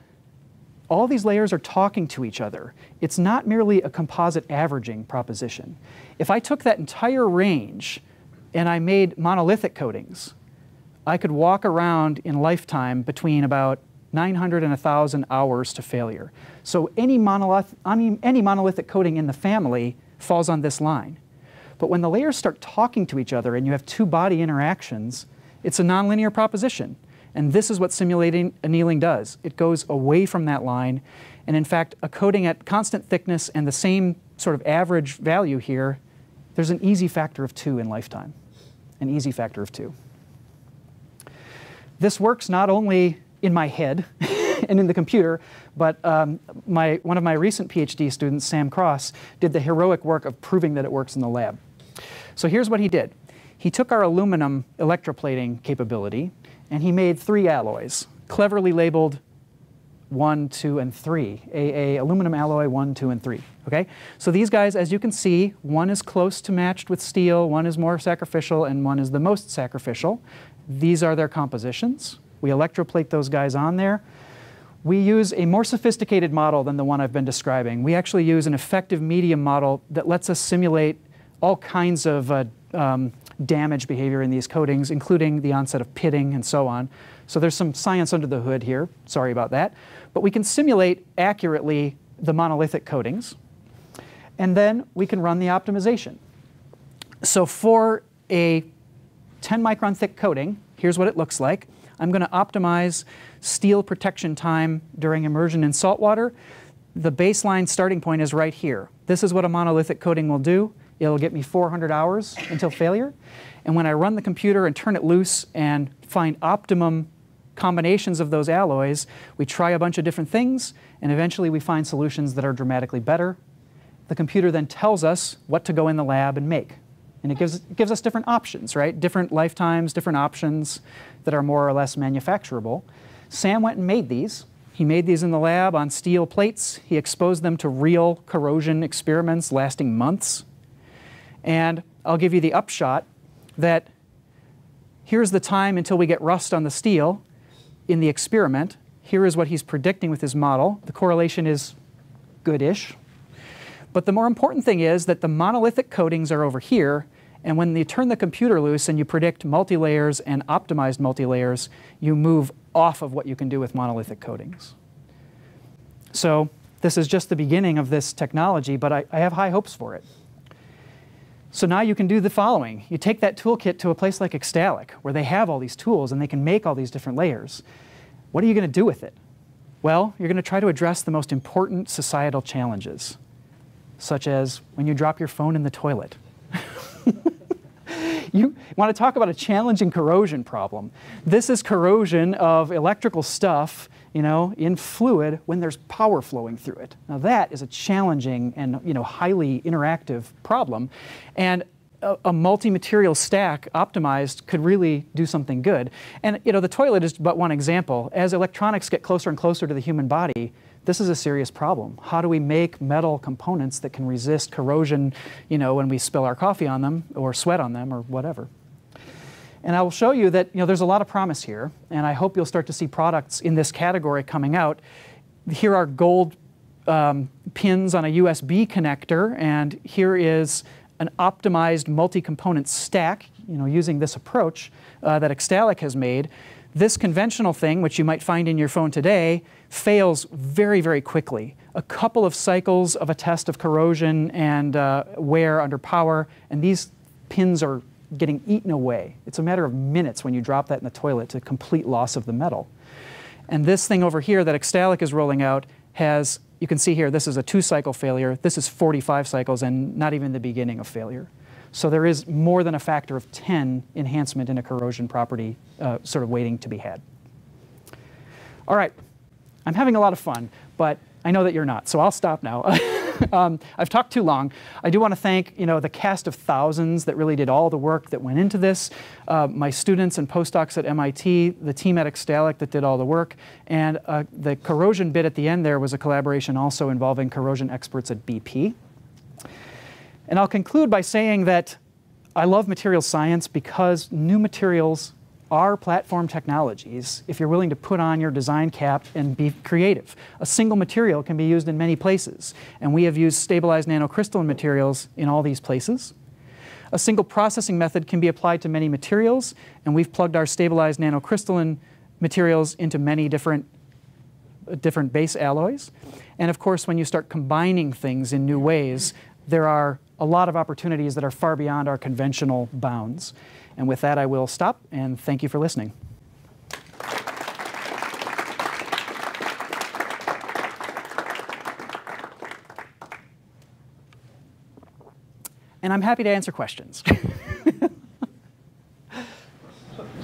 all these layers are talking to each other. It's not merely a composite averaging proposition. If I took that entire range and I made monolithic coatings, I could walk around in lifetime between about nine hundred and one thousand hours to failure. So any monolith, any, any monolithic coating in the family falls on this line. But when the layers start talking to each other and you have two-body interactions, it's a nonlinear proposition. And this is what simulating annealing does. It goes away from that line. And in fact, a coating at constant thickness and the same sort of average value here, there's an easy factor of two in lifetime, an easy factor of two. This works not only in my head and in the computer, but um, my, one of my recent PhD students, Sam Cross, did the heroic work of proving that it works in the lab. So here's what he did. He took our aluminum electroplating capability, and he made three alloys, cleverly labeled one, two, and three, A A aluminum alloy one, two, and three. Okay? So these guys, as you can see, one is close to matched with steel, one is more sacrificial, and one is the most sacrificial. These are their compositions. We electroplate those guys on there. We use a more sophisticated model than the one I've been describing. We actually use an effective medium model that lets us simulate all kinds of uh, um, damage behavior in these coatings, including the onset of pitting and so on. So there's some science under the hood here. Sorry about that. But we can simulate accurately the monolithic coatings. And then we can run the optimization. So for a ten micron thick coating, here's what it looks like. I'm going to optimize steel protection time during immersion in salt water. The baseline starting point is right here. This is what a monolithic coating will do. It'll get me four hundred hours until failure. And when I run the computer and turn it loose and find optimum combinations of those alloys, we try a bunch of different things, and eventually we find solutions that are dramatically better. The computer then tells us what to go in the lab and make. And it gives, gives us different options, right? Different lifetimes, different options that are more or less manufacturable. Sam went and made these. He made these in the lab on steel plates. He exposed them to real corrosion experiments lasting months. And I'll give you the upshot that here's the time until we get rust on the steel in the experiment. Here is what he's predicting with his model. The correlation is goodish. But the more important thing is that the monolithic coatings are over here. And when you turn the computer loose and you predict multilayers and optimized multilayers, you move off of what you can do with monolithic coatings. So this is just the beginning of this technology, but I, I have high hopes for it. So now you can do the following. You take that toolkit to a place like Xtalic, where they have all these tools and they can make all these different layers. What are you going to do with it? Well, you're going to try to address the most important societal challenges, such as when you drop your phone in the toilet. You want to talk about a challenging corrosion problem. This is corrosion of electrical stuff, you know, in fluid when there's power flowing through it. Now that is a challenging and, you know, highly interactive problem. And a, a multi-material stack optimized could really do something good. And, you know, the toilet is but one example. As electronics get closer and closer to the human body, this is a serious problem. How do we make metal components that can resist corrosion, you know, when we spill our coffee on them or sweat on them or whatever? And I will show you that, you know, there's a lot of promise here, and I hope you'll start to see products in this category coming out. Here are gold um, pins on a U S B connector, and here is an optimized multi-component stack, you know, using this approach uh, that Xtalic has made. This conventional thing, which you might find in your phone today, fails very, very quickly. A couple of cycles of a test of corrosion and uh, wear under power, and these pins are getting eaten away. It's a matter of minutes when you drop that in the toilet to complete loss of the metal. And this thing over here that Xtalic is rolling out has, you can see here, this is a two-cycle failure. This is forty-five cycles and not even the beginning of failure. So there is more than a factor of ten enhancement in a corrosion property uh, sort of waiting to be had. All right, I'm having a lot of fun, but I know that you're not, so I'll stop now. um, I've talked too long. I do want to thank, you know, the cast of thousands that really did all the work that went into this, uh, my students and postdocs at M I T, the team at Xtalic that did all the work, and uh, the corrosion bit at the end there was a collaboration also involving corrosion experts at B P. And I'll conclude by saying that I love material science because new materials are platform technologies if you're willing to put on your design cap and be creative. A single material can be used in many places, and we have used stabilized nanocrystalline materials in all these places. A single processing method can be applied to many materials, and we've plugged our stabilized nanocrystalline materials into many different different base alloys. And of course, when you start combining things in new ways, there are a lot of opportunities that are far beyond our conventional bounds. And with that, I will stop, and thank you for listening. And I'm happy to answer questions. so,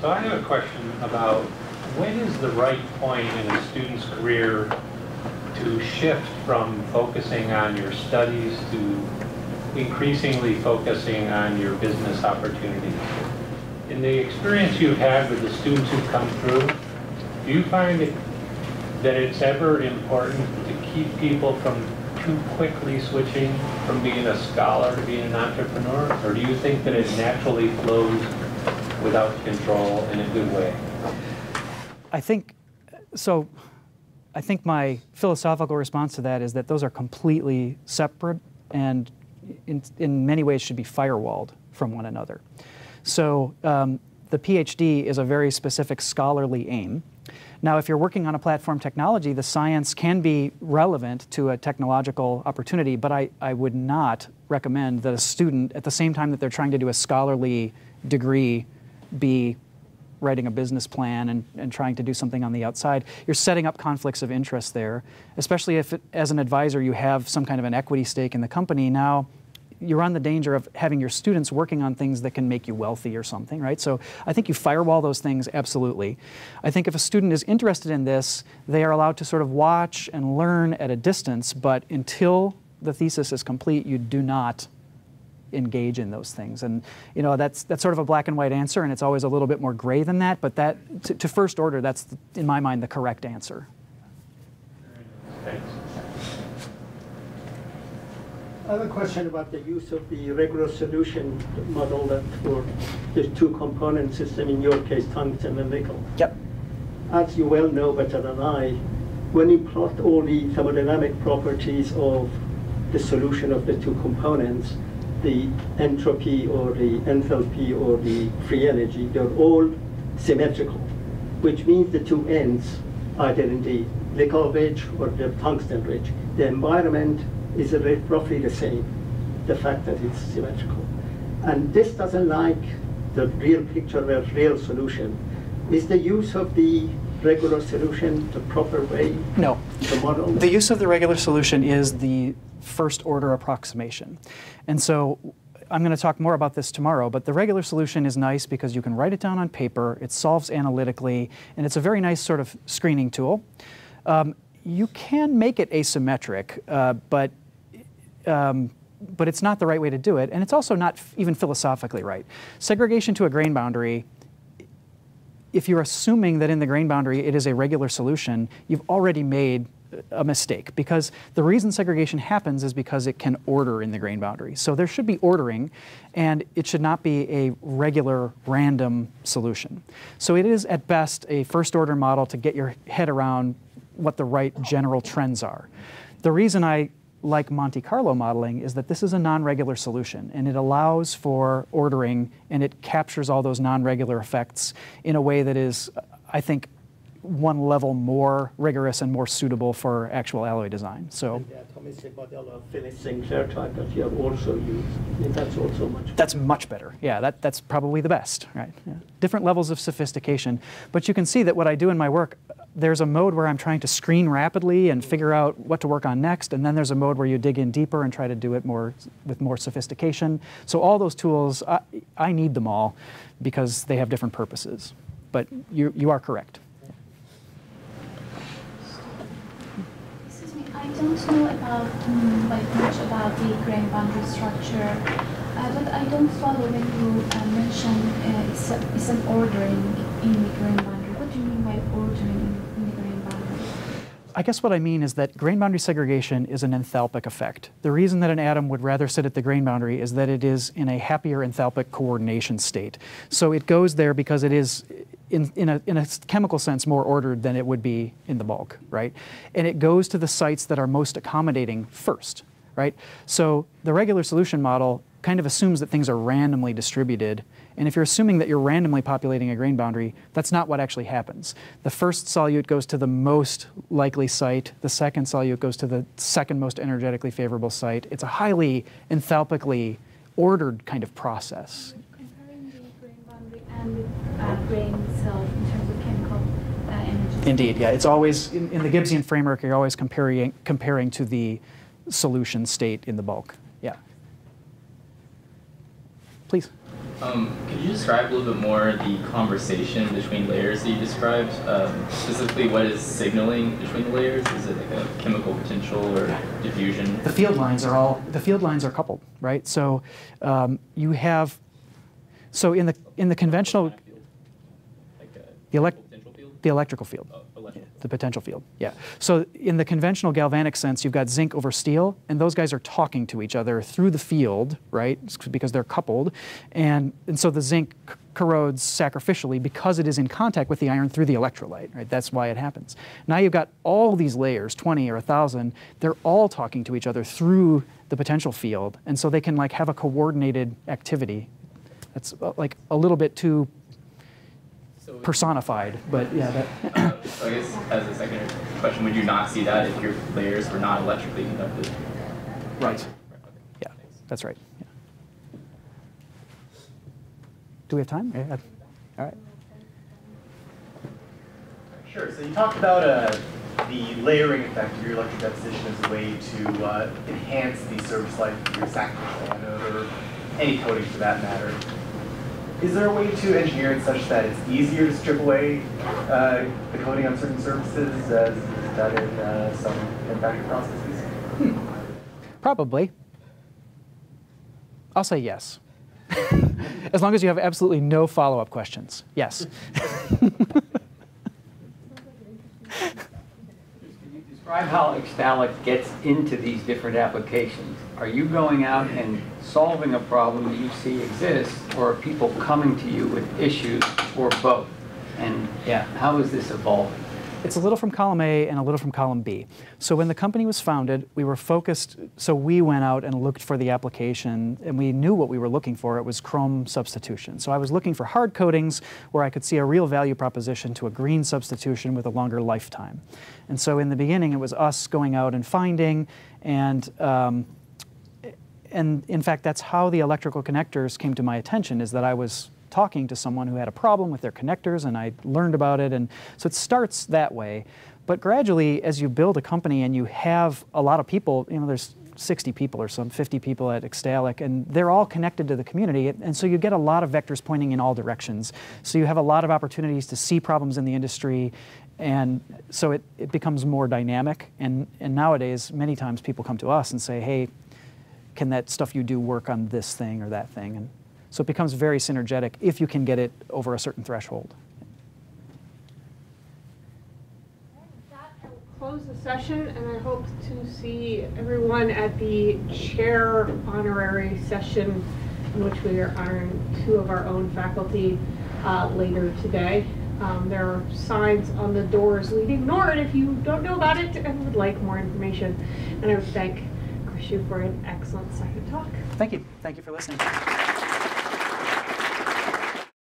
so I have a question about when is the right point in a student's career to shift from focusing on your studies to increasingly focusing on your business opportunities. In the experience you've had with the students who've come through, do you find it, that it's ever important to keep people from too quickly switching from being a scholar to being an entrepreneur? Or do you think that it naturally flows without control in a good way? I think, so I think my philosophical response to that is that those are completely separate and In, in many ways should be firewalled from one another. So um, the PhD is a very specific scholarly aim. Now, if you're working on a platform technology, the science can be relevant to a technological opportunity, but I, I would not recommend that a student, at the same time that they're trying to do a scholarly degree, be writing a business plan and, and trying to do something on the outside. You're setting up conflicts of interest there, especially if, it, as an advisor, you have some kind of an equity stake in the company. Now, you're on the danger of having your students working on things that can make you wealthy or something, right? So I think you firewall those things, absolutely. I think if a student is interested in this, they are allowed to sort of watch and learn at a distance, but until the thesis is complete, you do not engage in those things. And, you know, that's that's sort of a black and white answer, and it's always a little bit more gray than that, but that to, to first order, that's the, in my mind, the correct answer. Thanks. I have a question about the use of the regular solution model that for the two component system, in your case tungsten and nickel. Yep. As you well know better than I, when you plot all the thermodynamic properties of the solution of the two components, the entropy or the enthalpy or the free energy, they're all symmetrical. which means the two ends are there in the Leckow ridge or the tungsten ridge. The environment is roughly the same, the fact that it's symmetrical. And this doesn't like the real picture where real solution. Is the use of the regular solution the proper way? No. The model? The use of the regular solution is the first order approximation. And so I'm going to talk more about this tomorrow, but the regular solution is nice because you can write it down on paper, it solves analytically, and it's a very nice sort of screening tool. Um, you can make it asymmetric, uh, but um, but it's not the right way to do it, and it's also not even philosophically right. Segregation to a grain boundary, if you're assuming that in the grain boundary it is a regular solution, you've already made a mistake, because the reason segregation happens is because it can order in the grain boundary. So there should be ordering, and it should not be a regular random solution. So it is at best a first order model to get your head around what the right general trends are. The reason I like Monte Carlo modeling is that this is a non-regular solution, and it allows for ordering, and it captures all those non-regular effects in a way that is, I think, one level more rigorous and more suitable for actual alloy design. So and the atomistic model of Phyllis Sinclair type that you have also used, that's also much better. That's much better. Yeah, that, that's probably the best, right? Yeah. Different levels of sophistication. But you can see that what I do in my work, there's a mode where I'm trying to screen rapidly and figure out what to work on next, and then there's a mode where you dig in deeper and try to do it more with more sophistication. So all those tools, I, I need them all because they have different purposes. But you, you are correct. I don't know about um, like much about the grain boundary structure, uh, but I don't follow when you uh, mention uh, it's, a, it's an ordering in the grain boundary. What do you mean by ordering in the grain boundary? I guess what I mean is that grain boundary segregation is an enthalpic effect. The reason that an atom would rather sit at the grain boundary is that it is in a happier enthalpic coordination state. So it goes there because it is, In, in, a, in a chemical sense, more ordered than it would be in the bulk, right? And it goes to the sites that are most accommodating first, right? So the regular solution model kind of assumes that things are randomly distributed, and if you're assuming that you're randomly populating a grain boundary, that's not what actually happens. The first solute goes to the most likely site, the second solute goes to the second most energetically favorable site. It's a highly enthalpically ordered kind of process. Uh, brain cell in terms of chemical uh, energy. Indeed, yeah. It's always, in, in the Gibbsian framework, you're always comparing, comparing to the solution state in the bulk. Yeah. Please. Um, could you describe a little bit more the conversation between layers that you described? Um, specifically, what is signaling between the layers? Is it like a chemical potential or diffusion? The field lines are all, the field lines are coupled, right? So um, you have So in the in the conventional, like the elect the electrical field, oh, electrical. Yeah, the potential field, yeah. So in the conventional galvanic sense, you've got zinc over steel, and those guys are talking to each other through the field, right? Because they're coupled, and and so the zinc corrodes sacrificially because it is in contact with the iron through the electrolyte, right? That's why it happens. Now you've got all these layers, twenty or a thousand, they're all talking to each other through the potential field, and so they can like have a coordinated activity. That's like a little bit too personified, but yeah. That uh, so I guess as a secondary question, would you not see that if your layers were not electrically conducted? Right. Yeah, that's right. Yeah. Do we have time? Yeah. All right. Sure. So you talked about uh, the layering effect of your electric deposition as a way to uh, enhance the surface life of your sacrificial anode, or any coating for that matter. Is there a way to engineer it such that it's easier to strip away uh, the coating on certain surfaces as is done in uh, some manufacturing processes? Hmm. Probably. I'll say yes. As long as you have absolutely no follow-up questions. Yes. Can you describe how Xtalic gets into these different applications? Are you going out and solving a problem that you see exists, or are people coming to you with issues, or both? And yeah, how is this evolving? It's a little from column A and a little from column B. So when the company was founded, we were focused, so we went out and looked for the application, and we knew what we were looking for. It was chrome substitution. So I was looking for hard coatings where I could see a real value proposition to a green substitution with a longer lifetime. And so in the beginning, it was us going out and finding, and um, and in fact, that's how the electrical connectors came to my attention, is that I was talking to someone who had a problem with their connectors, and I learned about it. And so it starts that way. But gradually, as you build a company and you have a lot of people, you know, there's sixty people or some, fifty people at Xtalic, and they're all connected to the community. And so you get a lot of vectors pointing in all directions. So you have a lot of opportunities to see problems in the industry. And so it, it becomes more dynamic. And, and nowadays, many times people come to us and say, hey, can that stuff you do work on this thing or that thing? And so it becomes very synergetic if you can get it over a certain threshold. That will close the session, and I hope to see everyone at the chair honorary session, in which we are honoring two of our own faculty uh, later today. Um, there are signs on the doors leading north if you don't know about it and would like more information. And I would thank Krishu for an excellent second talk. Thank you. Thank you for listening.